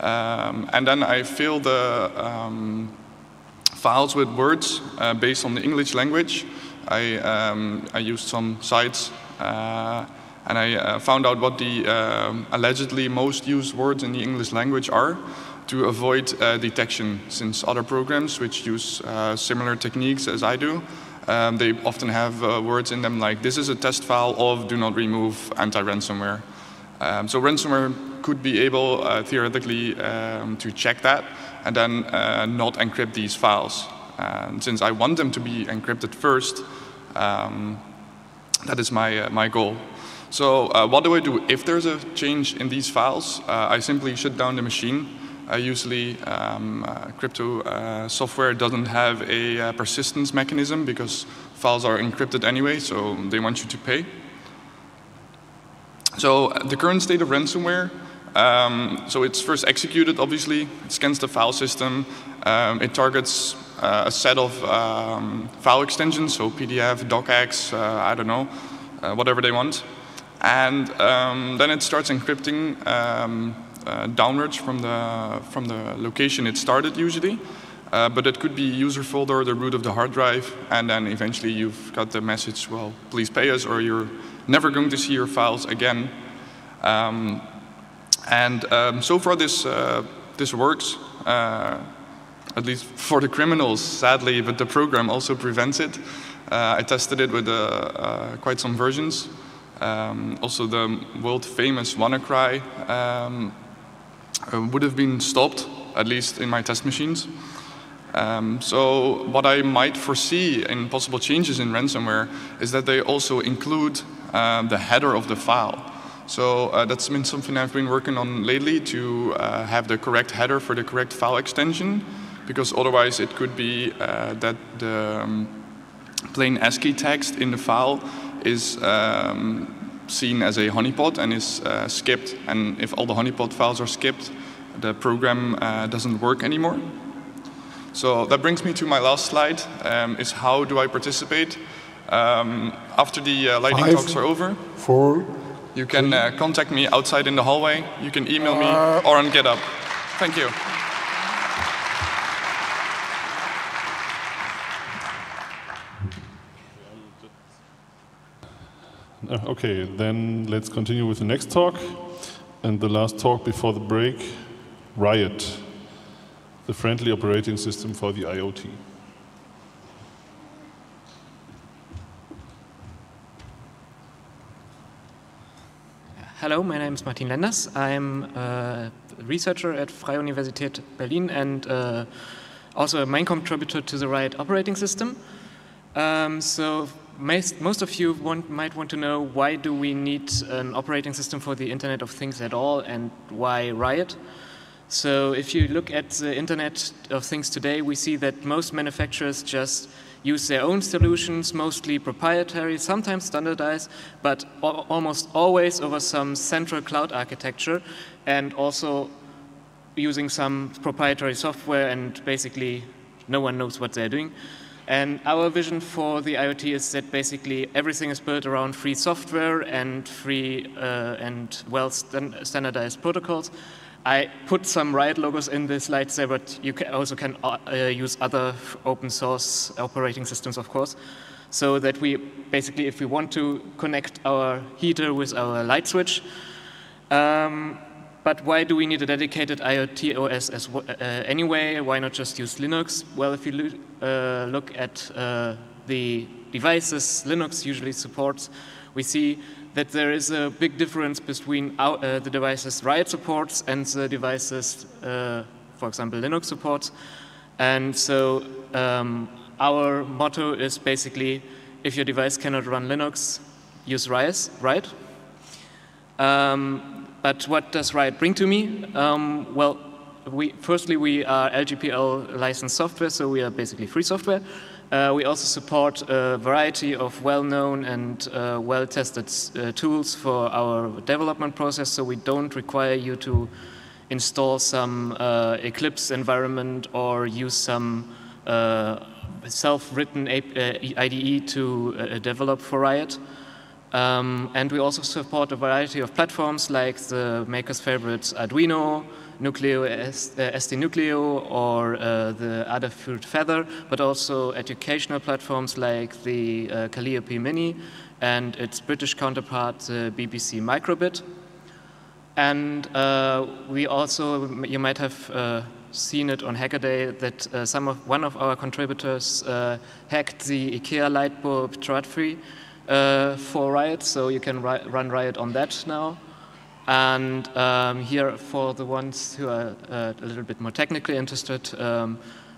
And then I fill the files with words based on the English language. I used some sites, and I found out what the allegedly most used words in the English language are to avoid detection, since other programs which use similar techniques as I do, they often have words in them like, this is a test file of do not remove anti-ransomware. So ransomware could be able, theoretically, to check that and then not encrypt these files. And since I want them to be encrypted first, that is my, my goal. So what do I do if there's a change in these files? I simply shut down the machine. Usually, crypto software doesn't have a persistence mechanism because files are encrypted anyway, so they want you to pay. So the current state of ransomware, so it's first executed, obviously. It scans the file system. It targets a set of file extensions, so PDF, docx, I don't know, whatever they want. And then it starts encrypting downwards from the location it started, usually. But it could be user folder, the root of the hard drive, and then eventually you've got the message, well, please pay us or you're never going to see your files again. And so far this, this works, at least for the criminals, sadly, but the program also prevents it. I tested it with quite some versions. Also the world famous WannaCry would have been stopped, at least in my test machines. So what I might foresee in possible changes in ransomware is that they also include the header of the file. So that's been something I've been working on lately to have the correct header for the correct file extension, because otherwise it could be that the plain ASCII text in the file is seen as a honeypot and is skipped. And if all the honeypot files are skipped, the program doesn't work anymore. So that brings me to my last slide, is how do I participate? After the lightning talks are over, you can contact me outside in the hallway. You can email me or on GitHub. Thank you. Okay, then let's continue with the next talk. And the last talk before the break, Riot, the friendly operating system for the IoT. Hello, my name is Martin Lenders. I'm a researcher at Freie Universität Berlin and also a main contributor to the Riot operating system. So most of you might want to know, why do we need an operating system for the Internet of Things at all, and why Riot? So if you look at the Internet of Things today, we see that most manufacturers just use their own solutions, mostly proprietary, sometimes standardized, but almost always over some central cloud architecture, and also using some proprietary software, and basically no one knows what they're doing. And our vision for the IoT is that basically everything is built around free software and free and well-standardized protocols. I put some Riot logos in the slides there, but you also can use other open source operating systems, of course. So that we basically, if we want to connect our heater with our light switch, but why do we need a dedicated IoT OS as anyway? Why not just use Linux? Well, if you look at the devices Linux usually supports, we see that there is a big difference between the devices Riot supports and the devices, for example, Linux supports. And so our motto is basically, if your device cannot run Linux, use Riot. But what does Riot bring to me? Well, firstly, we are LGPL licensed software, so we are basically free software. We also support a variety of well-known and well-tested tools for our development process, so we don't require you to install some Eclipse environment or use some self-written IDE to develop for Riot. And we also support a variety of platforms like the maker's favorites Arduino, Nucleo, SD Nucleo, or the Adafruit Feather, but also educational platforms like the Calliope Mini and its British counterpart, the BBC Microbit. And we also, you might have seen it on Hackaday, that one of our contributors hacked the IKEA light bulb trad-free. For Riot, so you can run Riot on that now. And here, for the ones who are a little bit more technically interested,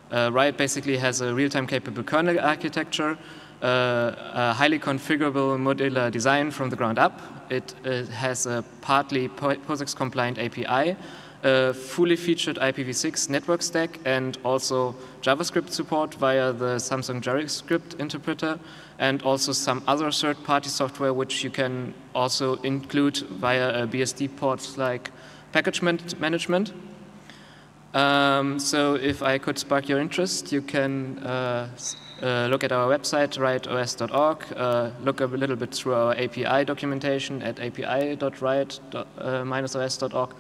Riot basically has a real-time capable kernel architecture, a highly configurable modular design from the ground up. It has a partly POSIX-compliant API, a fully featured IPv6 network stack, and also JavaScript support via the Samsung JavaScript interpreter, and also some other third-party software which you can also include via BSD ports like package management. So if I could spark your interest, you can look at our website, riotos.org, look a little bit through our API documentation at api.riot-os.org,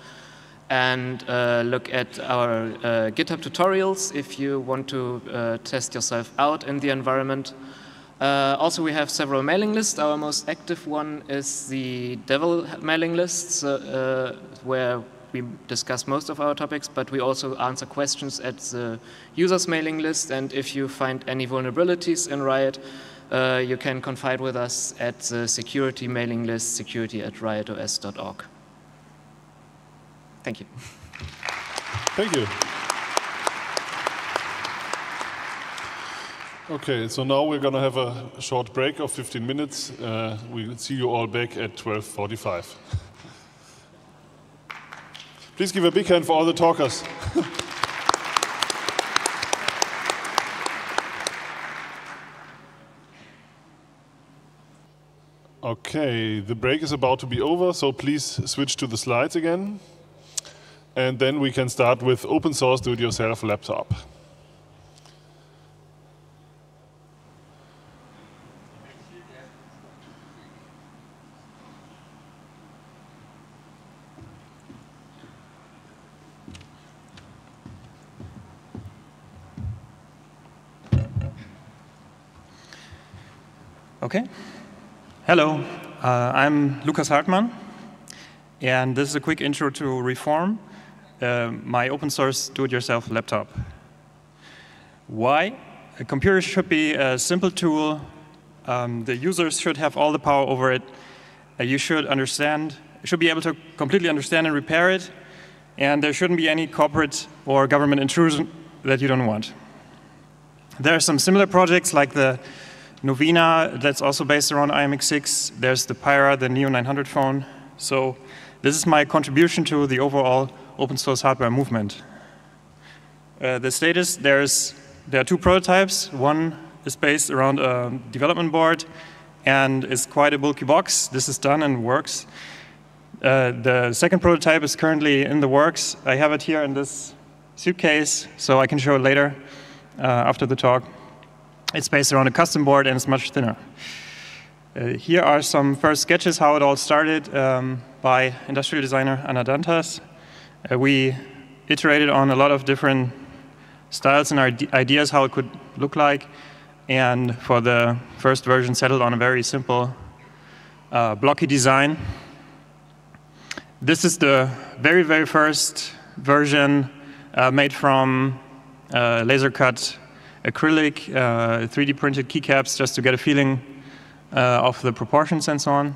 and look at our GitHub tutorials if you want to test yourself out in the environment. Also, we have several mailing lists. Our most active one is the Devil mailing list, where we discuss most of our topics, but we also answer questions at the users mailing list. And if you find any vulnerabilities in Riot, you can confide with us at the security mailing list, security@riotos.org. Thank you. Thank you. Okay, so now we're going to have a short break of 15 minutes. We'll see you all back at 12:45. Please give a big hand for all the talkers. Okay, the break is about to be over, so please switch to the slides again. And then we can start with Open Source Do-It-Yourself Laptop. Okay. Hello, I'm Lukas Hartmann, and this is a quick intro to Reform, my open source do-it-yourself laptop. Why? A computer should be a simple tool. The users should have all the power over it. You should be able to completely understand and repair it, and there shouldn't be any corporate or government intrusion that you don't want. There are some similar projects like the Novena, that's also based around IMX6. There's the Pyra, the Neo 900 phone. So this is my contribution to the overall open source hardware movement. The status, there are two prototypes. One is based around a development board and is quite a bulky box. This is done and works. The second prototype is currently in the works. I have it here in this suitcase, so I can show it later after the talk. It's based around a custom board and it's much thinner. Here are some first sketches how it all started by industrial designer Ana Dantas. We iterated on a lot of different styles and our ideas how it could look like, and for the first version settled on a very simple blocky design. This is the very, very first version made from laser-cut acrylic, 3D printed keycaps just to get a feeling of the proportions and so on.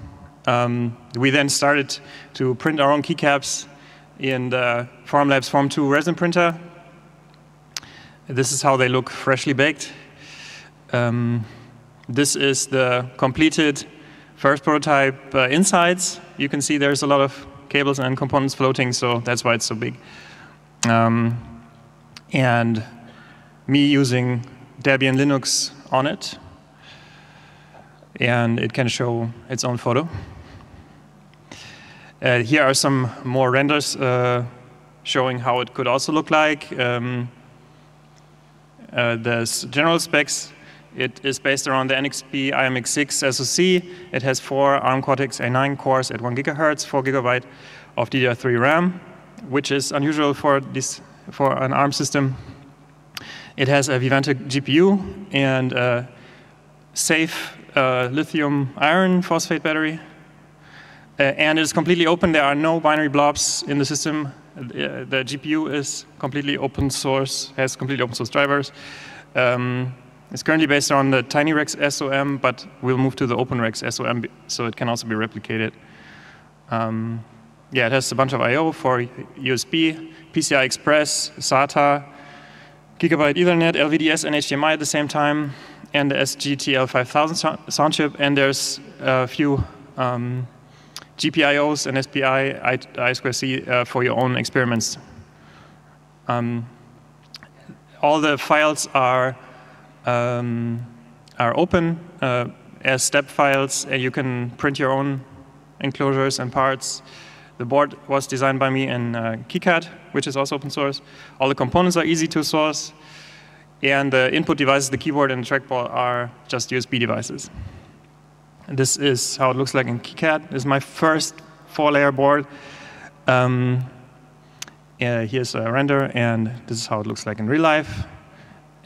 We then started to print our own keycaps in the Formlabs Form 2 resin printer. This is how they look freshly baked. This is the completed first prototype insides. You can see there's a lot of cables and components floating, so that's why it's so big. And me using Debian Linux on it. And it can show its own photo. Here are some more renders showing how it could also look like. The general specs, it is based around the NXP IMX6 SoC. It has 4 ARM Cortex-A9 cores at 1 GHz, 4 GB of DDR3 RAM, which is unusual for an ARM system. It has a Vivanta GPU and a safe lithium iron phosphate battery. And it's completely open. There are no binary blobs in the system. The GPU is completely open source, has completely open source drivers. It's currently based on the TinyRex SOM, but we'll move to the OpenRex SOM, so it can also be replicated. Yeah, it has a bunch of I/O for USB, PCI Express, SATA, Gigabyte Ethernet, LVDS, and HDMI at the same time, and the SGTL5000 sound chip. And there's a few GPIOs and SPI, I2C for your own experiments. All the files are open as step files, and you can print your own enclosures and parts. The board was designed by me in KiCad, which is also open source. All the components are easy to source, and the input devices, the keyboard and the trackball, are just USB devices. And this is how it looks like in KiCad. This is my first 4-layer board. Here's a render, and this is how it looks like in real life.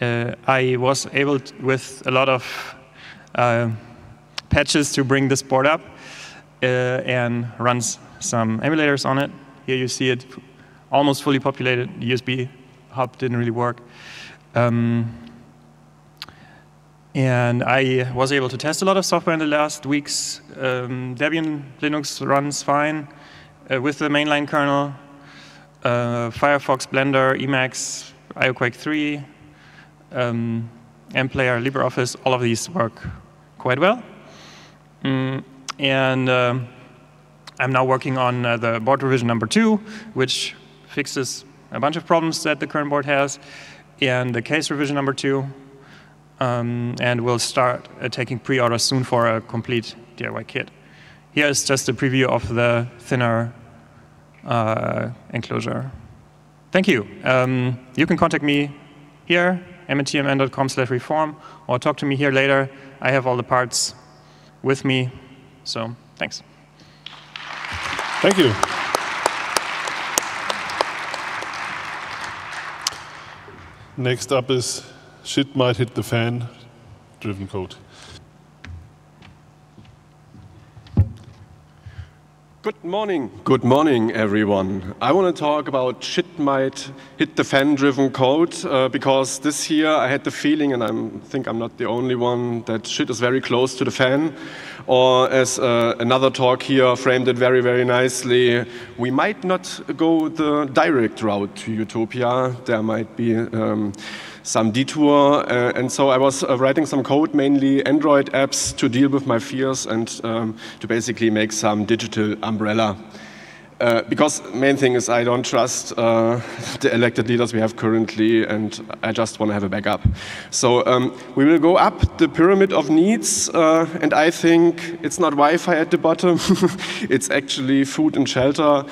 I was able to, with a lot of patches, to bring this board up and runs some emulators on it. Here you see it almost fully populated. The USB hub didn't really work. And I was able to test a lot of software in the last weeks. Debian Linux runs fine with the mainline kernel, Firefox, Blender, Emacs, IOquake 3, mPlayer, LibreOffice. All of these work quite well. I'm now working on the board revision number 2, which fixes a bunch of problems that the current board has, and the case revision number 2, and we'll start taking pre-orders soon for a complete DIY kit. Here is just a preview of the thinner enclosure. Thank you. You can contact me here, mtmn.com/reform, or talk to me here later. I have all the parts with me, so thanks. Thank you. Next up is Shit Might Hit the Fan, Driven Code. Good morning. Good morning, everyone. I want to talk about Shit Might Hit the Fan, Driven Code, because this year I had the feeling, and I think I'm not the only one, that shit is very close to the fan. Or as another talk here framed it very, very nicely, we might not go the direct route to utopia. There might be some detour, and so I was writing some code, mainly Android apps, to deal with my fears and to basically make some digital umbrella. Because main thing is I don't trust the elected leaders we have currently, and I just want to have a backup. So we will go up the pyramid of needs, and I think it's not Wi-Fi at the bottom. It's actually food and shelter.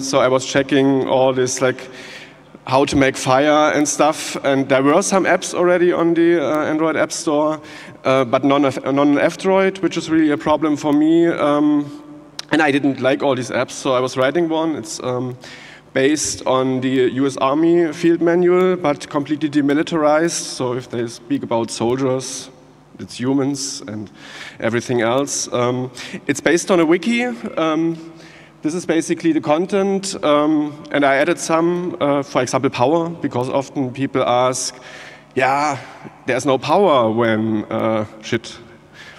So I was checking all this, like, how to make fire and stuff. And there were some apps already on the Android App Store, but none F-Droid, which is really a problem for me. And I didn't like all these apps, so I was writing one. It's based on the US Army field manual, but completely demilitarized. So if they speak about soldiers, it's humans and everything else. It's based on a wiki. This is basically the content, and I added some, for example, power, because often people ask, yeah, there's no power when shit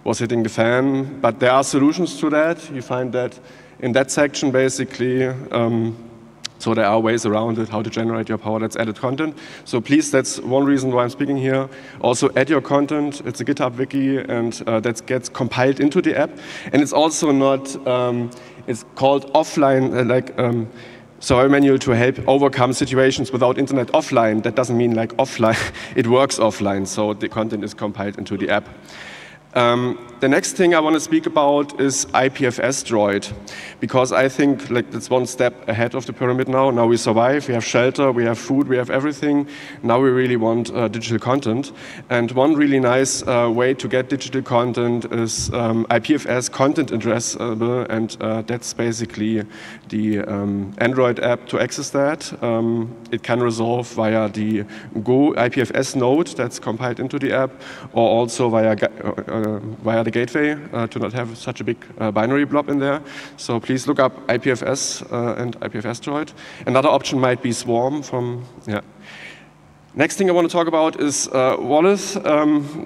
was hitting the fan, but there are solutions to that. You find that in that section, basically. So there are ways around it, how to generate your power. That's added content. So please, that's one reason why I'm speaking here. Also, add your content. It's a GitHub wiki, and that gets compiled into the app. And it's also not, it's called offline, so manual to help overcome situations without internet offline. That doesn't mean like offline. It works offline, so the content is compiled into the app. The next thing I want to speak about is IPFS Droid, because I think like that's one step ahead of the pyramid now. Now we survive, we have shelter, we have food, we have everything. Now we really want digital content. And one really nice way to get digital content is IPFS content addressable, and that's basically the Android app to access that. It can resolve via the Go IPFS node that's compiled into the app, or also via the gateway to not have such a big binary blob in there. So please look up IPFS and IPFS Droid. Another option might be Swarm from, yeah. Next thing I want to talk about is Wallet.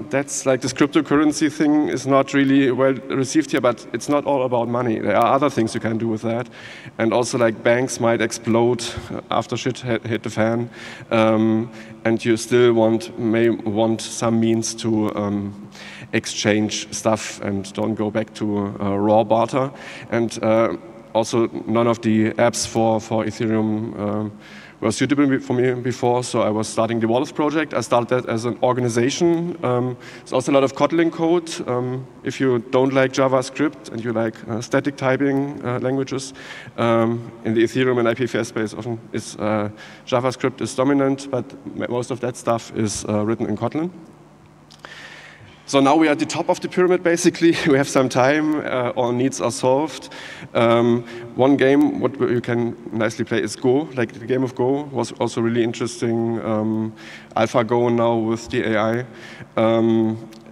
That's like this cryptocurrency thing is not really well received here, but it's not all about money. There are other things you can do with that. And also like banks might explode after shit hit the fan. And you still may want some means to exchange stuff and don't go back to raw barter. And also none of the apps for Ethereum were suitable for me before, so I was starting the Wallet project. I started that as an organization. There's also a lot of Kotlin code. If you don't like JavaScript and you like static typing languages, in the Ethereum and IPFS space often is, JavaScript is dominant, but most of that stuff is written in Kotlin. So now we are at the top of the pyramid, basically. We have some time, all needs are solved. One game what you can nicely play is Go. Like the game of Go was also really interesting. AlphaGo now with the AI.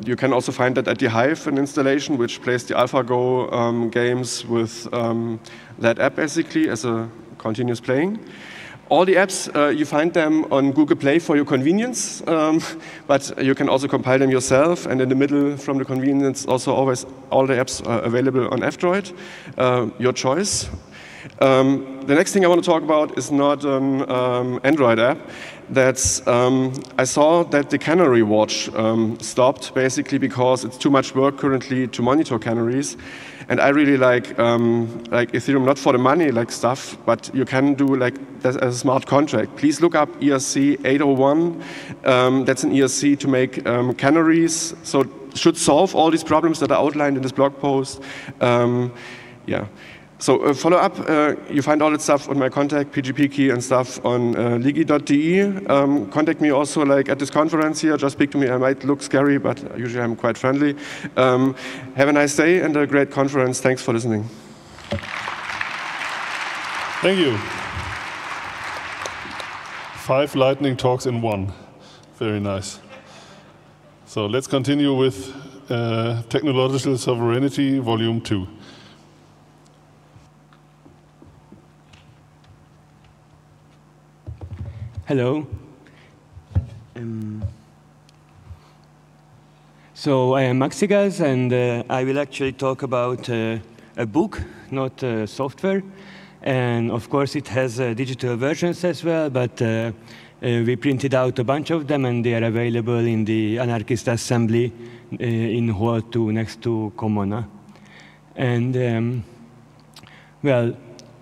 You can also find that at the Hive, an installation which plays the AlphaGo games with that app, basically, as a continuous playing. All the apps, you find them on Google Play for your convenience, but you can also compile them yourself. And in the middle, from the convenience, also always all the apps are available on F-Droid, your choice. The next thing I want to talk about is not an Android app. That's, I saw that the Canary Watch stopped, basically because it's too much work currently to monitor canaries. And I really like Ethereum, not for the money like stuff, but you can do like as a smart contract. Please look up ERC 801. That's an ERC to make canaries. So it should solve all these problems that are outlined in this blog post. Yeah. So follow up, you find all that stuff on my contact, PGP key and stuff on ligi.de. Contact me also like at this conference here, just speak to me. I might look scary, but usually I'm quite friendly. Have a nice day and a great conference. Thanks for listening. Thank you. 5 lightning talks in one. Very nice. So let's continue with Technological Sovereignty, Volume 2. Hello. So I am Maxigas, and I will actually talk about a book, not software. And of course, it has digital versions as well, but we printed out a bunch of them, and they are available in the Anarchist Assembly in Hall 2 next to Komona. And, well,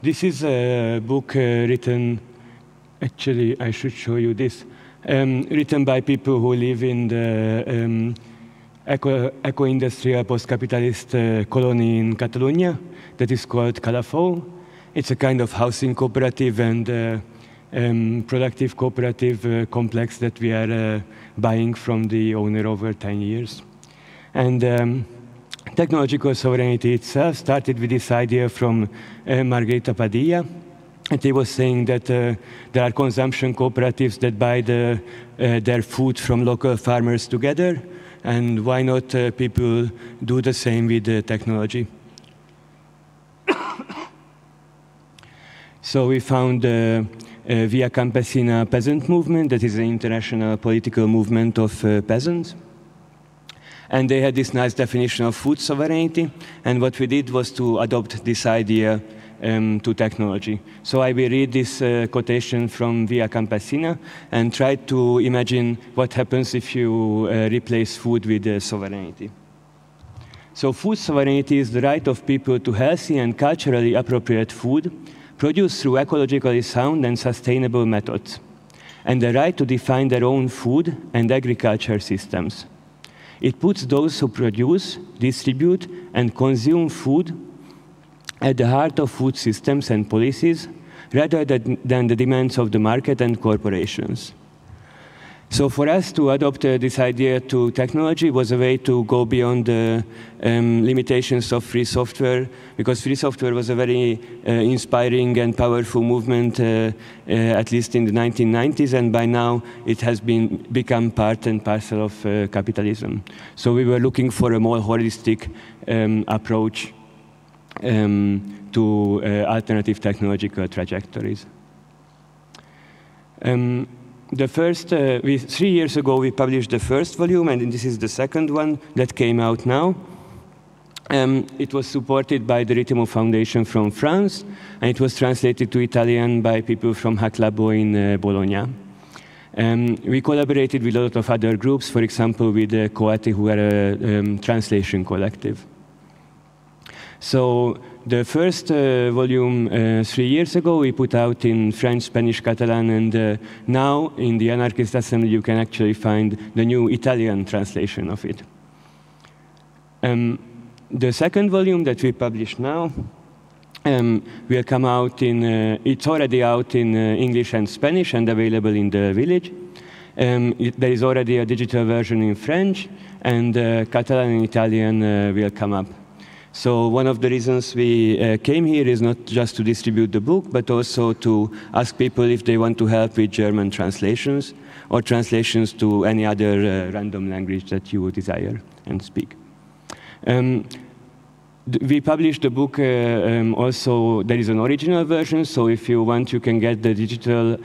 this is a book written. Actually, I should show you this. Written by people who live in the eco-industrial post-capitalist colony in Catalonia that is called Calafell. It's a kind of housing cooperative, and productive, cooperative complex that we are buying from the owner over 10 years. And technological sovereignty itself started with this idea from Margarita Padilla. And he was saying that there are consumption cooperatives that buy their food from local farmers together, and why not people do the same with technology? So we found Via Campesina peasant movement, that is an international political movement of peasants. And they had this nice definition of food sovereignty, and what we did was to adopt this idea to technology. So I will read this quotation from Via Campesina and try to imagine what happens if you replace food with sovereignty. So food sovereignty is the right of people to healthy and culturally appropriate food produced through ecologically sound and sustainable methods, and the right to define their own food and agriculture systems. It puts those who produce, distribute, and consume food at the heart of food systems and policies, rather than the demands of the market and corporations. So for us to adopt this idea to technology was a way to go beyond the limitations of free software, because free software was a very inspiring and powerful movement, at least in the 1990s, and by now it has become part and parcel of capitalism. So we were looking for a more holistic approach to alternative technological trajectories. The first, 3 years ago, we published the first volume, and this is the second one that came out now. It was supported by the Ritimo Foundation from France, and it was translated to Italian by people from Hack Labo in Bologna. We collaborated with a lot of other groups, for example, with Coati, who are a translation collective. So the first volume 3 years ago we put out in French, Spanish, Catalan, and now in the Anarchist Assembly you can actually find the new Italian translation of it. The second volume that we publish now will come out in, it's already out in English and Spanish and available in the village. There is already a digital version in French, and Catalan and Italian will come up. So one of the reasons we came here is not just to distribute the book, but also to ask people if they want to help with German translations or translations to any other random language that you desire and speak. We published the book also, there is an original version, so if you want you can get the digital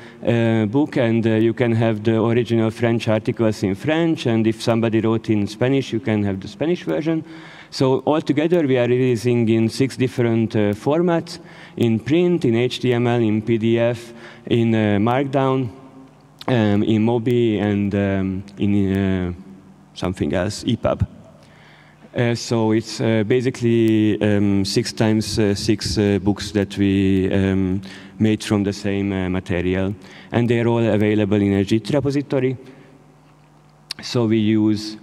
book, and you can have the original French articles in French, and if somebody wrote in Spanish you can have the Spanish version. So altogether, we are releasing in 6 different formats, in print, in HTML, in PDF, in Markdown, in Mobi, and in something else, EPUB. So it's basically 6 times 6 books that we made from the same material. And they're all available in a JIT repository. So we use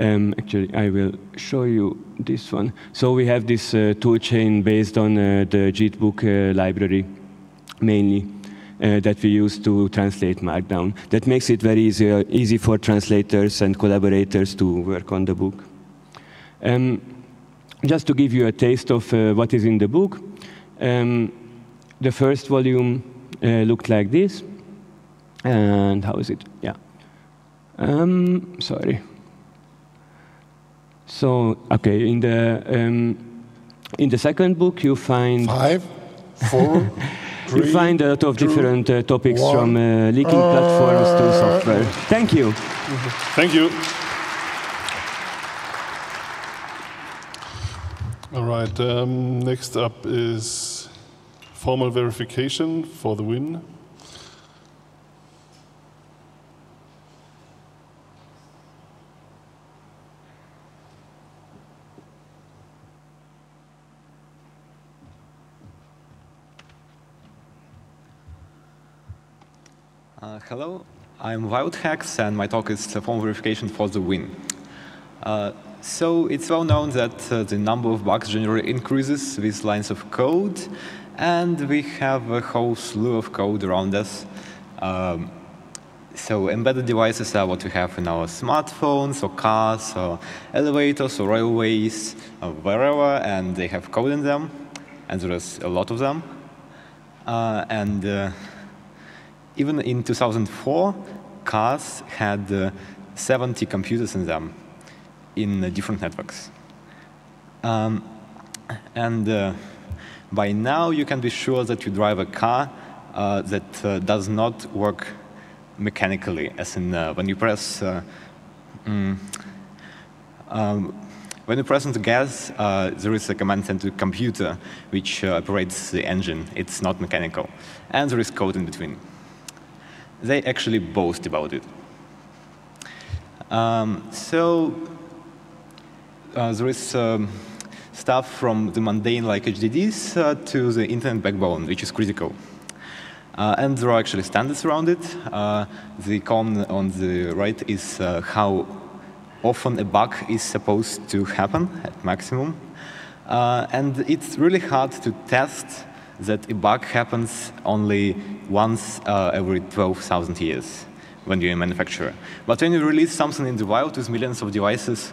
actually, I will show you this one. So we have this toolchain based on the JIT book library, mainly, that we use to translate Markdown. That makes it very easy for translators and collaborators to work on the book. Just to give you a taste of what is in the book, the first volume looked like this. And how is it? Yeah. Sorry. So, okay, in the second book you find 5, 4, three, you find a lot of different topics, one, from leaking platforms to software. Thank you. Thank you. All right. Next up is formal verification for the win. Hello, I'm WildHacks, and my talk is Formal Verification for the Win. So it's well known that the number of bugs generally increases with lines of code, And we have a whole slew of code around us. So embedded devices are what we have in our smartphones, or cars, or elevators, or railways, or wherever, and they have code in them, and there is a lot of them. Even in 2004, cars had 70 computers in them, in different networks. By now, you can be sure that you drive a car that does not work mechanically, as in when you press on the gas, there is a command sent to the computer which operates the engine. It's not mechanical, and there is code in between. They actually boast about it. There is stuff from the mundane, like HDDs, to the internet backbone, which is critical. And there are actually standards around it. The comment on the right is how often a bug is supposed to happen at maximum. And it's really hard to test that a bug happens only once every 12,000 years when you're a manufacturer. But when you release something in the wild with millions of devices,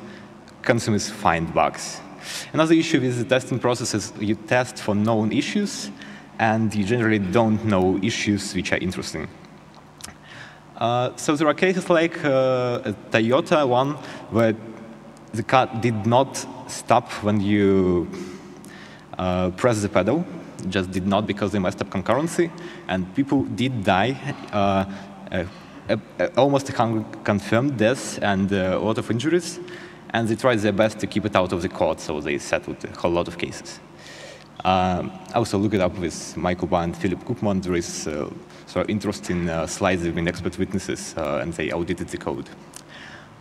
consumers find bugs. Another issue with the testing process is you test for known issues, and you generally don't know issues which are interesting. So there are cases like a Toyota one, where the car did not stop when you press the pedal, just did not, because they messed up concurrency, and people did die. Almost a confirmed death and a lot of injuries, and they tried their best to keep it out of the court, so they settled a whole lot of cases. Also look it up with Michael Barr and Philip Koopman. There is sort of interesting slides. They've been expert witnesses, and they audited the code.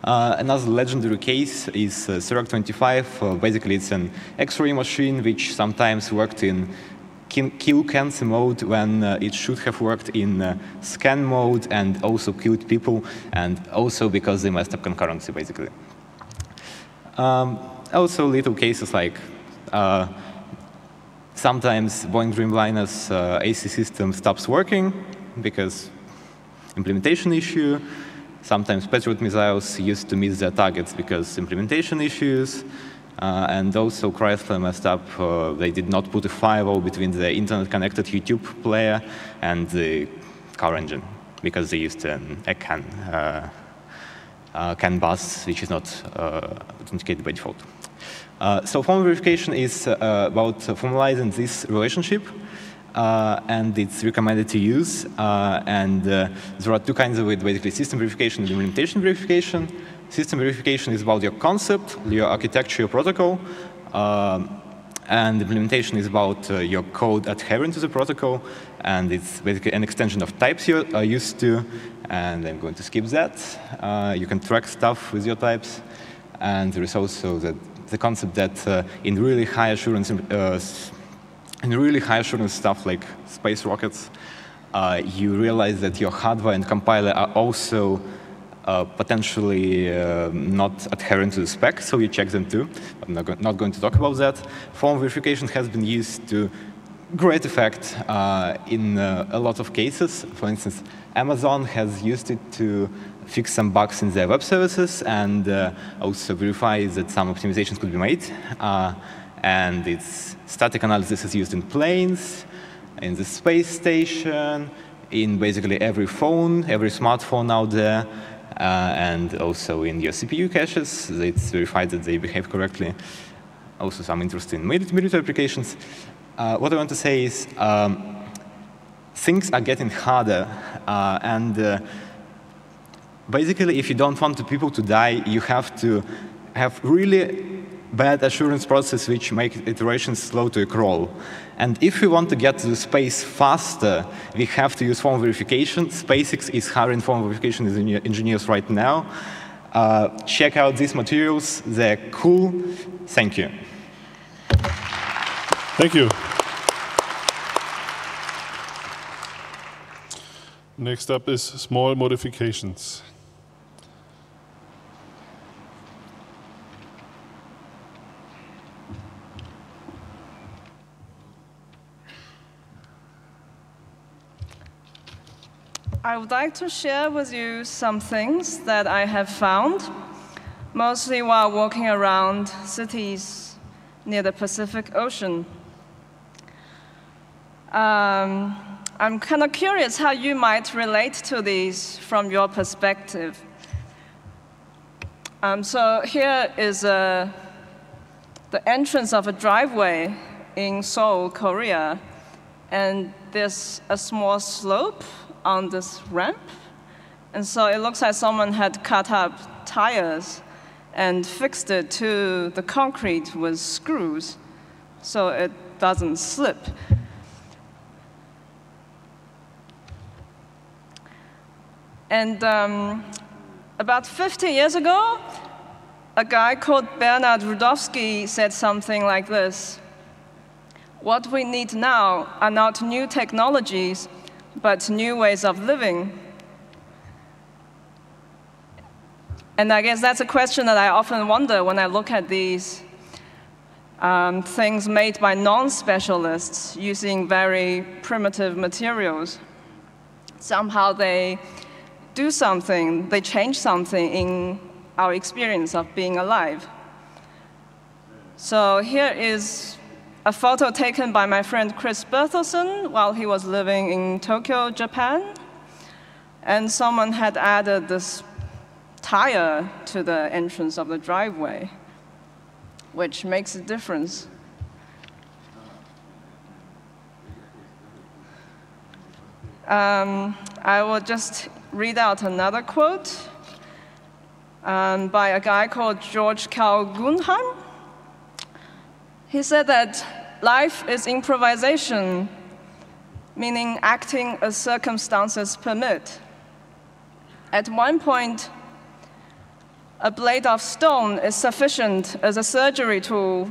Another legendary case is Xerox 25. Basically, it's an X-ray machine which sometimes worked in kill cancer mode when it should have worked in scan mode, and also killed people, and also because they messed up concurrency, basically. Also little cases like sometimes Boeing Dreamliner's AC system stops working because implementation issue. Sometimes Patriot missiles used to miss their targets because implementation issues. And also Chrysler messed up. They did not put a firewall between the internet-connected YouTube player and the car engine because they used a CAN bus, which is not authenticated by default. So formal verification is about formalizing this relationship. And it's recommended to use. There are two kinds of it, basically, system verification and implementation verification. System verification is about your concept, your architecture, your protocol. And implementation is about your code adhering to the protocol. And it's basically an extension of types you are used to. And I'm going to skip that. You can track stuff with your types. And there is also the concept that in really high assurance stuff like space rockets, you realize that your hardware and compiler are also potentially not adherent to the spec, so you check them too. I'm not going to talk about that. Form verification has been used to great effect in a lot of cases. For instance, Amazon has used it to fix some bugs in their web services and also verify that some optimizations could be made. And its static analysis is used in planes, in the space station, in basically every phone, every smartphone out there, and also in your CPU caches. It's verified that they behave correctly. Also some interesting military applications. What I want to say is things are getting harder. Basically, if you don't want people to die, you have to have really bad assurance process which makes iterations slow to a crawl. And if we want to get to the space faster, we have to use formal verification. SpaceX is hiring formal verification engineers right now. Check out these materials. They're cool. Thank you. Thank you. Next up is small modifications. I would like to share with you some things that I have found, mostly while walking around cities near the Pacific Ocean. I'm kind of curious how you might relate to these from your perspective. So here is the entrance of a driveway in Seoul, Korea. And there's a small slope on this ramp. And so it looks like someone had cut up tires and fixed it to the concrete with screws so it doesn't slip. And about 50 years ago, a guy called Bernard Rudofsky said something like this: what we need now are not new technologies, but new ways of living. And I guess that's a question that I often wonder when I look at these things made by non-specialists using very primitive materials. Somehow they do something, they change something in our experience of being alive. So here is a photo taken by my friend Chris Berthelsen while he was living in Tokyo, Japan. And someone had added this tire to the entrance of the driveway, which makes a difference. I will just read out another quote by a guy called George Carl Guggenheim. He said that life is improvisation, meaning acting as circumstances permit. At one point, a blade of stone is sufficient as a surgery tool,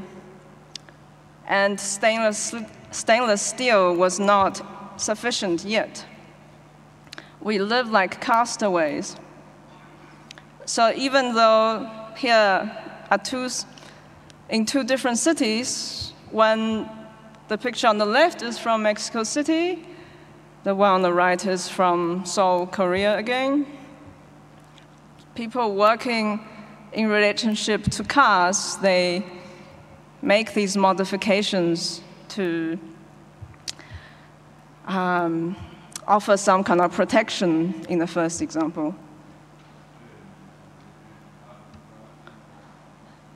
and stainless steel was not sufficient yet. We live like castaways. So even though here are in two different cities, when the picture on the left is from Mexico City, the one on the right is from Seoul, Korea again. People working in relationship to cars, they make these modifications to offer some kind of protection in the first example.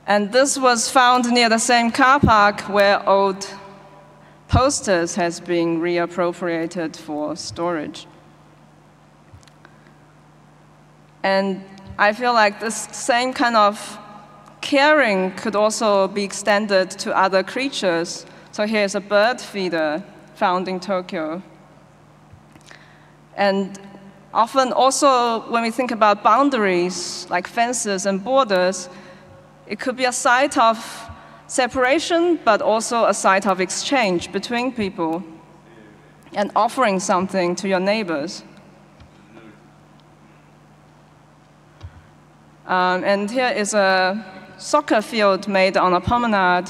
And this was found near the same car park where old posters has been reappropriated for storage. And I feel like this same kind of caring could also be extended to other creatures. So here's a bird feeder found in Tokyo. And often also when we think about boundaries, like fences and borders, it could be a site of separation, but also a site of exchange between people and offering something to your neighbors. And here is a soccer field made on a promenade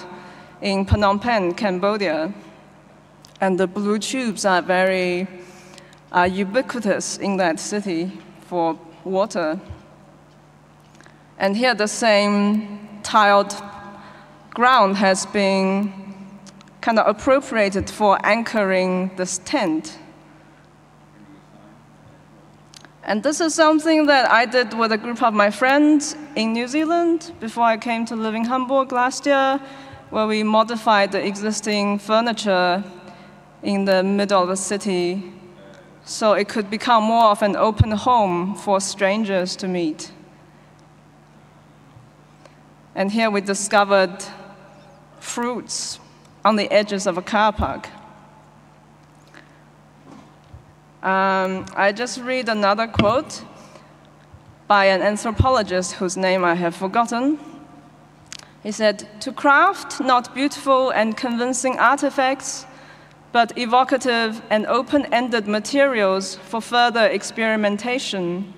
in Phnom Penh, Cambodia. And the blue tubes are very ubiquitous in that city for water. And here the same tiled ground has been kind of appropriated for anchoring this tent. And this is something that I did with a group of my friends in New Zealand before I came to live in Hamburg last year, where we modified the existing furniture in the middle of the city so it could become more of an open home for strangers to meet. And here we discovered fruits on the edges of a car park. I just read another quote by an anthropologist whose name I have forgotten. He said, "To craft not beautiful and convincing artifacts, but evocative and open-ended materials for further experimentation,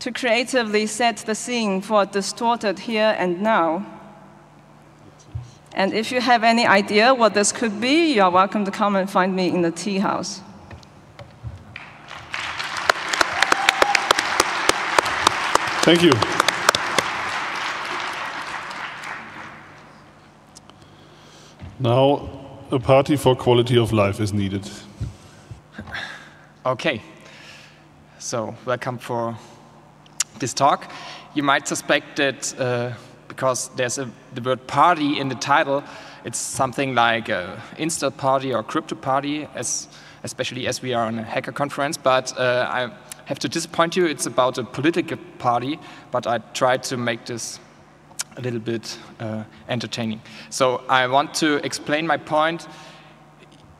to creatively set the scene for a distorted here and now." And if you have any idea what this could be, you are welcome to come and find me in the tea house. Thank you. Now, a party for quality of life is needed. OK. So, welcome for this talk. You might suspect that because there's the word party in the title, it's something like Insta party or crypto party, especially as we are on a hacker conference. But I have to disappoint you. It's about a political party, but I tried to make this a little bit entertaining. So I want to explain my point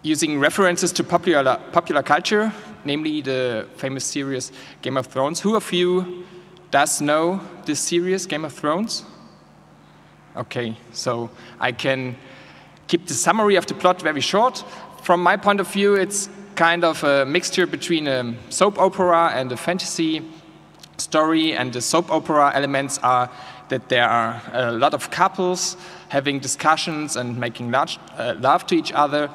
using references to popular culture, namely the famous series Game of Thrones. Who of you does know this series, Game of Thrones? OK, so I can keep the summary of the plot very short. From my point of view, it's kind of a mixture between a soap opera and a fantasy story. And the soap opera elements are that there are a lot of couples having discussions and making love to each other.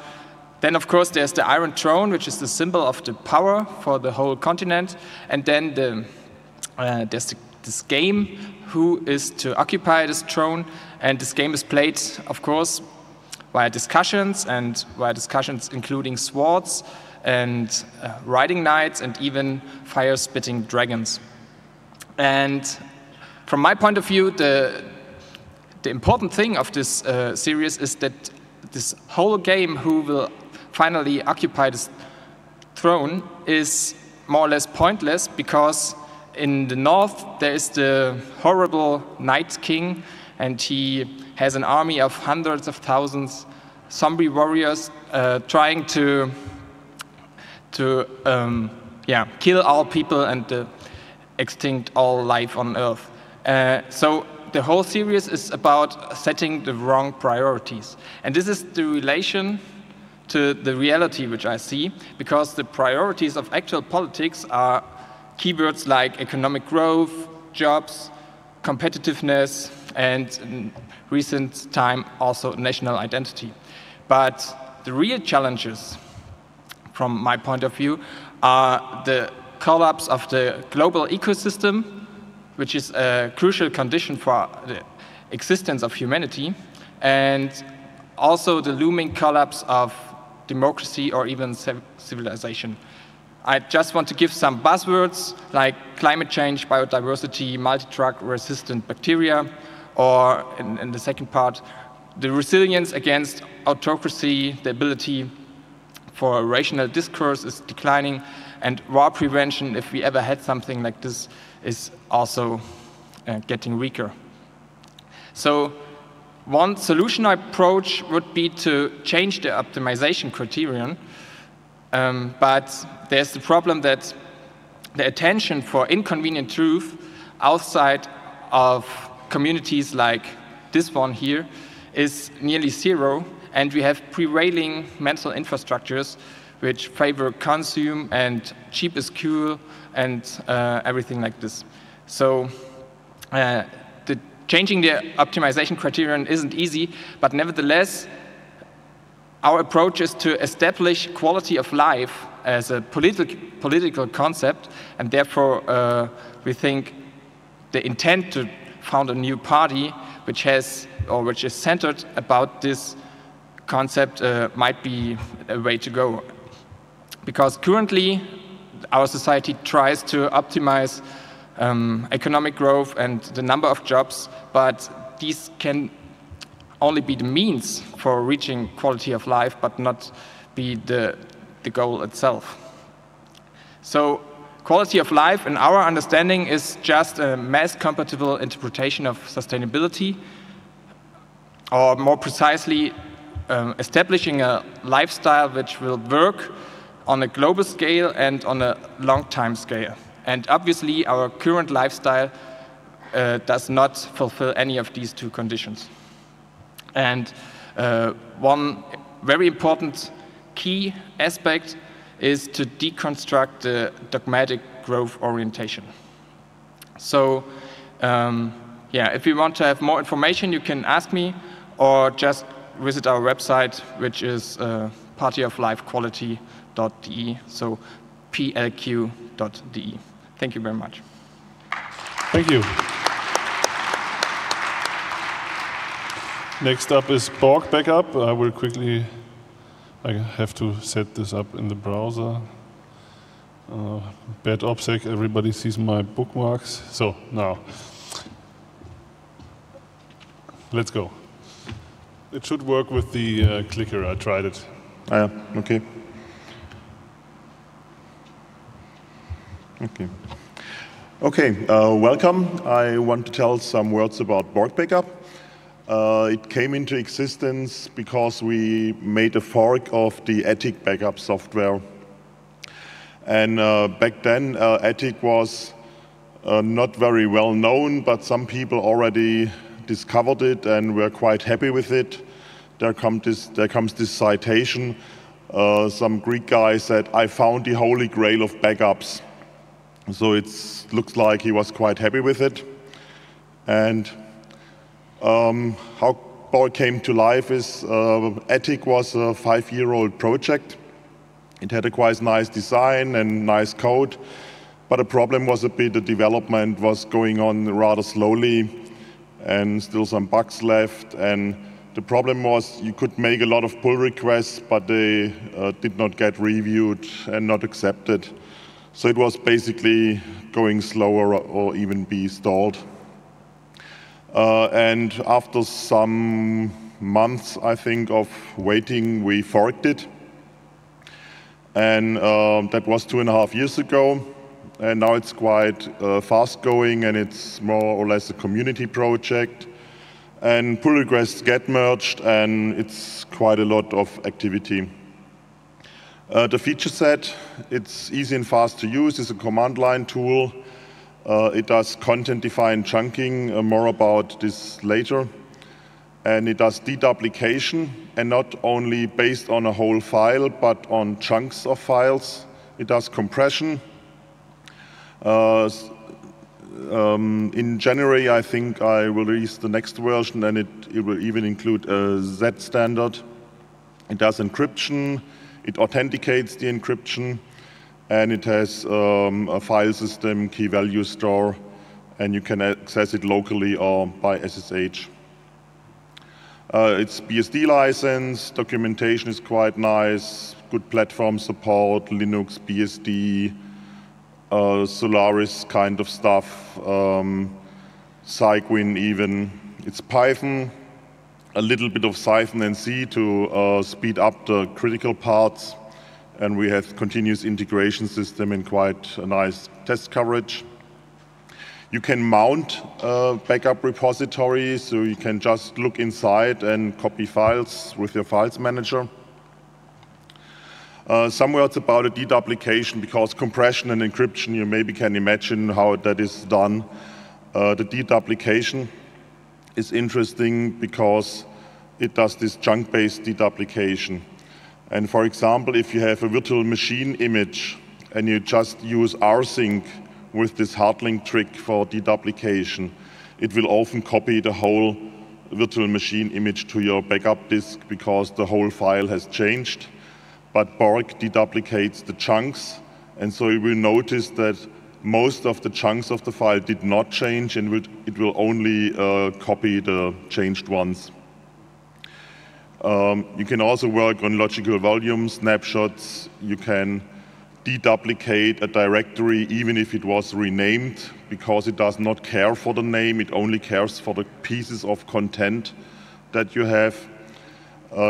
Then, of course, there's the Iron Throne, which is the symbol of the power for the whole continent. And then there's this game, who is to occupy this throne. And this game is played, of course, via discussions, and via discussions including swords and riding knights and even fire-spitting dragons. And from my point of view, the important thing of this series is that this whole game, who will finally occupy this throne, is more or less pointless, because in the north there is the horrible Night King, and he has an army of hundreds of thousands zombie warriors trying to kill all people and extinct all life on Earth. So the whole series is about setting the wrong priorities. And this is the relation to the reality which I see, because the priorities of actual politics are keywords like economic growth, jobs, competitiveness, and in recent time also national identity. But the real challenges, from my point of view, are the collapse of the global ecosystem, which is a crucial condition for the existence of humanity, and also the looming collapse of democracy or even civilization. I just want to give some buzzwords like climate change, biodiversity, multi-drug resistant bacteria, or in the second part, the resilience against autocracy, the ability for rational discourse is declining, and war prevention, if we ever had something like this, is also getting weaker. So one solution approach would be to change the optimization criterion. But there's the problem that the attention for inconvenient truth outside of communities like this one here is nearly zero, and we have prevailing mental infrastructures which favor consume and cheap is cool and everything like this. So changing the optimization criterion isn't easy, but nevertheless, our approach is to establish quality of life as a political concept, and therefore we think the intent to found a new party which is centered about this concept might be a way to go. Because currently our society tries to optimize economic growth and the number of jobs, but these can only be the means for reaching quality of life, but not be the goal itself. So quality of life, in our understanding, is just a mass-compatible interpretation of sustainability, or more precisely, establishing a lifestyle which will work on a global scale and on a long-time scale. And obviously, our current lifestyle does not fulfill any of these two conditions. And one very important key aspect is to deconstruct the dogmatic growth orientation. So if you want to have more information, you can ask me, or just visit our website, which is partyoflifequality.de, so plq.de. Thank you very much. Thank you. Next up is Borg backup. I will quickly, I have to set this up in the browser. Bad OPSEC, everybody sees my bookmarks. So now, let's go. It should work with the clicker. I tried it. Ah, yeah. Okay. Okay. Okay. Welcome. I want to tell some words about Borg backup. It came into existence because we made a fork of the ATIC backup software. And back then, ATIC was not very well known, but some people already discovered it and were quite happy with it. There comes this citation. Some Greek guy said, "I found the holy grail of backups." So it looks like he was quite happy with it. And how Borg came to life is ATIC was a 5-year-old project. It had a quite nice design and nice code, but the problem was a bit the development was going on rather slowly and still some bugs left. And the problem was you could make a lot of pull requests, but they did not get reviewed and not accepted. So it was basically going slower or even be stalled. And after some months, I think, of waiting, we forked it. And that was 2.5 years ago. And now it's quite fast going, and it's more or less a community project. And pull requests get merged, and it's quite a lot of activity. The feature set, it's easy and fast to use. It's a command line tool. It does content-defined chunking, more about this later. And it does deduplication, and not only based on a whole file, but on chunks of files. It does compression. In January, I think I will release the next version, and it will even include a Z standard. It does encryption. It authenticates the encryption. And it has a file system, key value store, and you can access it locally or by SSH. It's BSD license, documentation is quite nice, good platform support, Linux, BSD, Solaris kind of stuff, Cygwin even. It's Python, a little bit of Python and C to speed up the critical parts. And we have continuous integration system and quite a nice test coverage. You can mount a backup repository, so you can just look inside and copy files with your files manager. Some words about a deduplication, because compression and encryption, you maybe can imagine how that is done. The deduplication is interesting because it does this chunk-based deduplication. And for example, if you have a virtual machine image and you just use rsync with this hard link trick for deduplication, it will often copy the whole virtual machine image to your backup disk because the whole file has changed. But Borg deduplicates the chunks, and so you will notice that most of the chunks of the file did not change, and it will only copy the changed ones. You can also work on logical volume snapshots. You can deduplicate a directory even if it was renamed, because it does not care for the name. It only cares for the pieces of content that you have.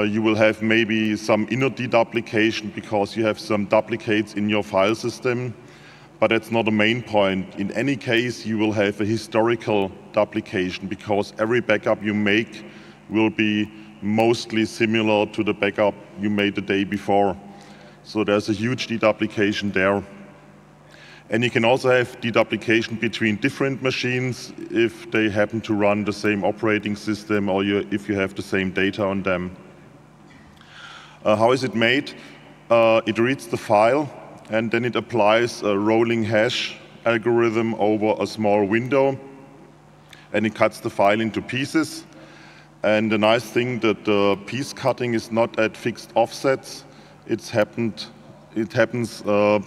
You will have maybe some inner deduplication because you have some duplicates in your file system, but that's not the main point. In any case, you will have a historical duplication because every backup you make will be mostly similar to the backup you made the day before. So there's a huge deduplication there. And you can also have deduplication between different machines if they happen to run the same operating system or if you have the same data on them. How is it made? It reads the file, and then it applies a rolling hash algorithm over a small window, and it cuts the file into pieces. And the nice thing that the piece cutting is not at fixed offsets. It happens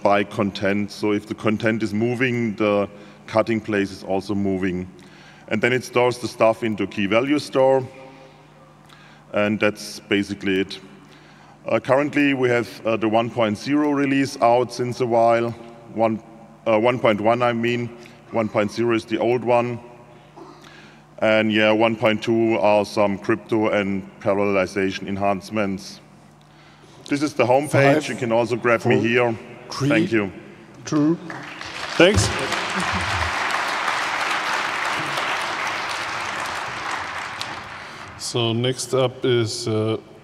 by content. So if the content is moving, the cutting place is also moving. And then it stores the stuff into key value store. And that's basically it. Currently, we have the 1.0 release out since a while. 1.1, I mean. 1.0 is the old one. And yeah, 1.2 are some crypto and parallelization enhancements. This is the homepage. You can also grab me here. Thank you. True. Thanks. So next up is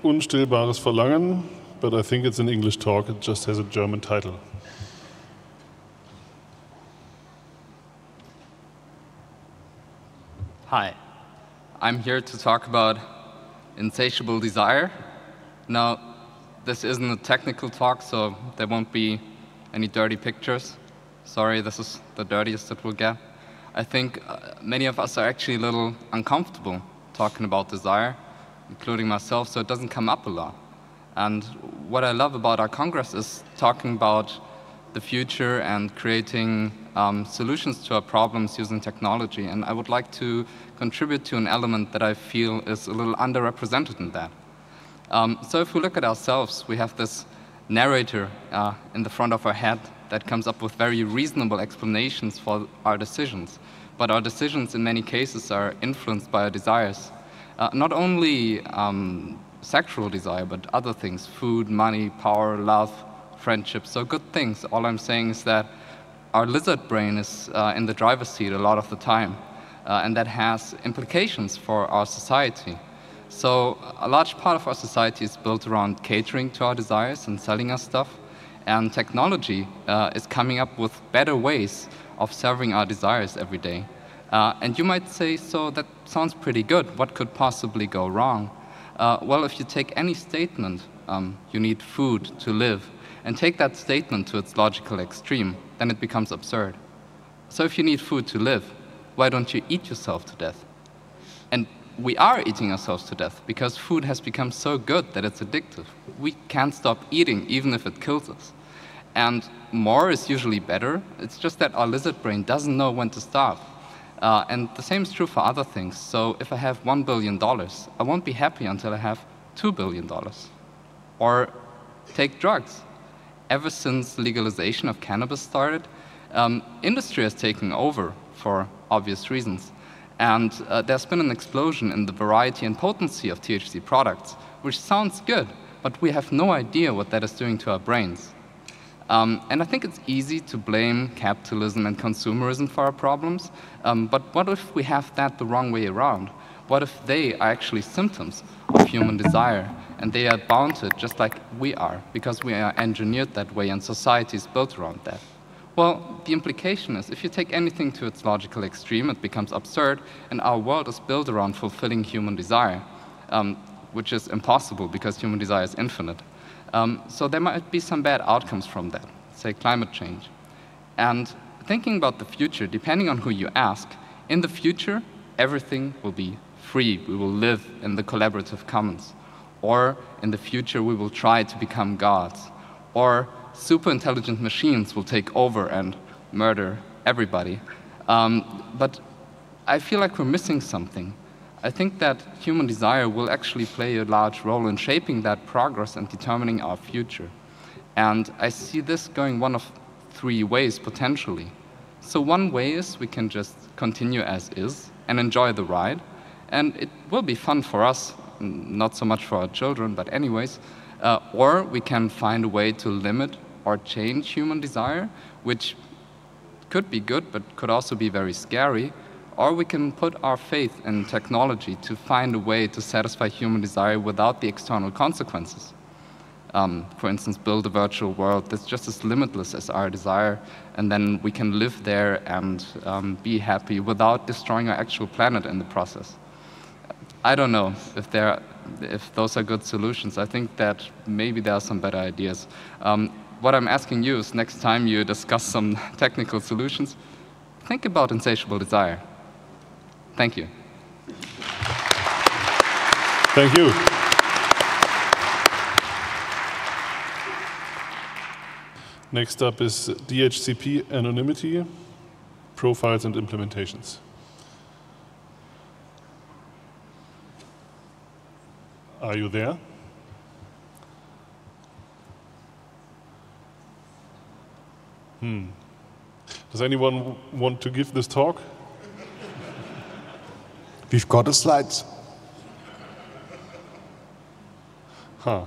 Unstillbares Verlangen, but I think it's an English talk. It just has a German title. Hi. I'm here to talk about insatiable desire. Now, this isn't a technical talk, so there won't be any dirty pictures. Sorry, this is the dirtiest that we'll get. I think many of us are actually a little uncomfortable talking about desire, including myself, so it doesn't come up a lot. And what I love about our Congress is talking about the future and creating solutions to our problems using technology. And I would like to contribute to an element that I feel is a little underrepresented in that. So if we look at ourselves, we have this narrator in the front of our head that comes up with very reasonable explanations for our decisions. But our decisions, in many cases, are influenced by our desires. Not only sexual desire, but other things, food, money, power, love, friendship, so good things. All I'm saying is that our lizard brain is in the driver's seat a lot of the time, and that has implications for our society. So a large part of our society is built around catering to our desires and selling us stuff. And technology is coming up with better ways of serving our desires every day. And you might say, so that sounds pretty good. What could possibly go wrong? Well, if you take any statement, you need food to live, and take that statement to its logical extreme, then it becomes absurd. So if you need food to live, why don't you eat yourself to death? And we are eating ourselves to death, because food has become so good that it's addictive. We can't stop eating, even if it kills us. And more is usually better. It's just that our lizard brain doesn't know when to stop. And the same is true for other things. So if I have $1 billion, I won't be happy until I have $2 billion. Or take drugs. Ever since legalization of cannabis started, industry has taken over for obvious reasons. And there's been an explosion in the variety and potency of THC products, which sounds good, but we have no idea what that is doing to our brains. And I think it's easy to blame capitalism and consumerism for our problems, but what if we have that the wrong way around? What if they are actually symptoms of human desire? And they are bound to it just like we are, because we are engineered that way and society is built around that. Well, the implication is if you take anything to its logical extreme, it becomes absurd, and our world is built around fulfilling human desire, which is impossible because human desire is infinite. So there might be some bad outcomes from that, say climate change. And thinking about the future, depending on who you ask, in the future, everything will be free. We will live in the collaborative commons. Or in the future, we will try to become gods. Or super intelligent machines will take over and murder everybody. But I feel like we're missing something. I think that human desire will actually play a large role in shaping that progress and determining our future. And I see this going one of three ways, potentially. So one way is we can just continue as is and enjoy the ride. And it will be fun for us. Not so much for our children, but anyways. Or we can find a way to limit or change human desire, which could be good, but could also be very scary. Or we can put our faith in technology to find a way to satisfy human desire without the external consequences. For instance, build a virtual world that's just as limitless as our desire, and then we can live there and be happy without destroying our actual planet in the process. I don't know if those are good solutions. I think that maybe there are some better ideas. What I'm asking you is next time you discuss some technical solutions, think about insatiable desire. Thank you. Thank you. Next up is DHCP anonymity. profiles and implementations. Are you there? Does anyone want to give this talk? We've got the slides. Huh.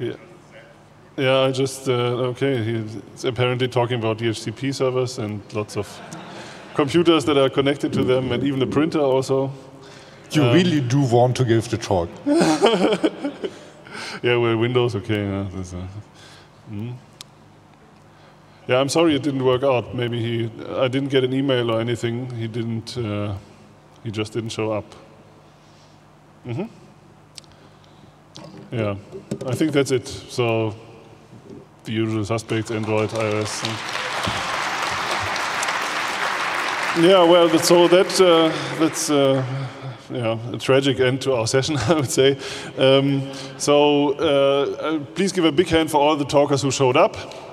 Yeah. Yeah, I just, okay, he's apparently talking about DHCP servers and lots of computers that are connected to them, and even the printer also. You really do want to give the talk. Yeah, well, Windows, okay. Yeah, I'm sorry it didn't work out. Maybe I didn't get an email or anything. He didn't, he just didn't show up. Yeah, I think that's it. So, the usual suspects, Android, iOS. Yeah, well, so that's yeah, a tragic end to our session, I would say. So, please give a big hand for all the talkers who showed up.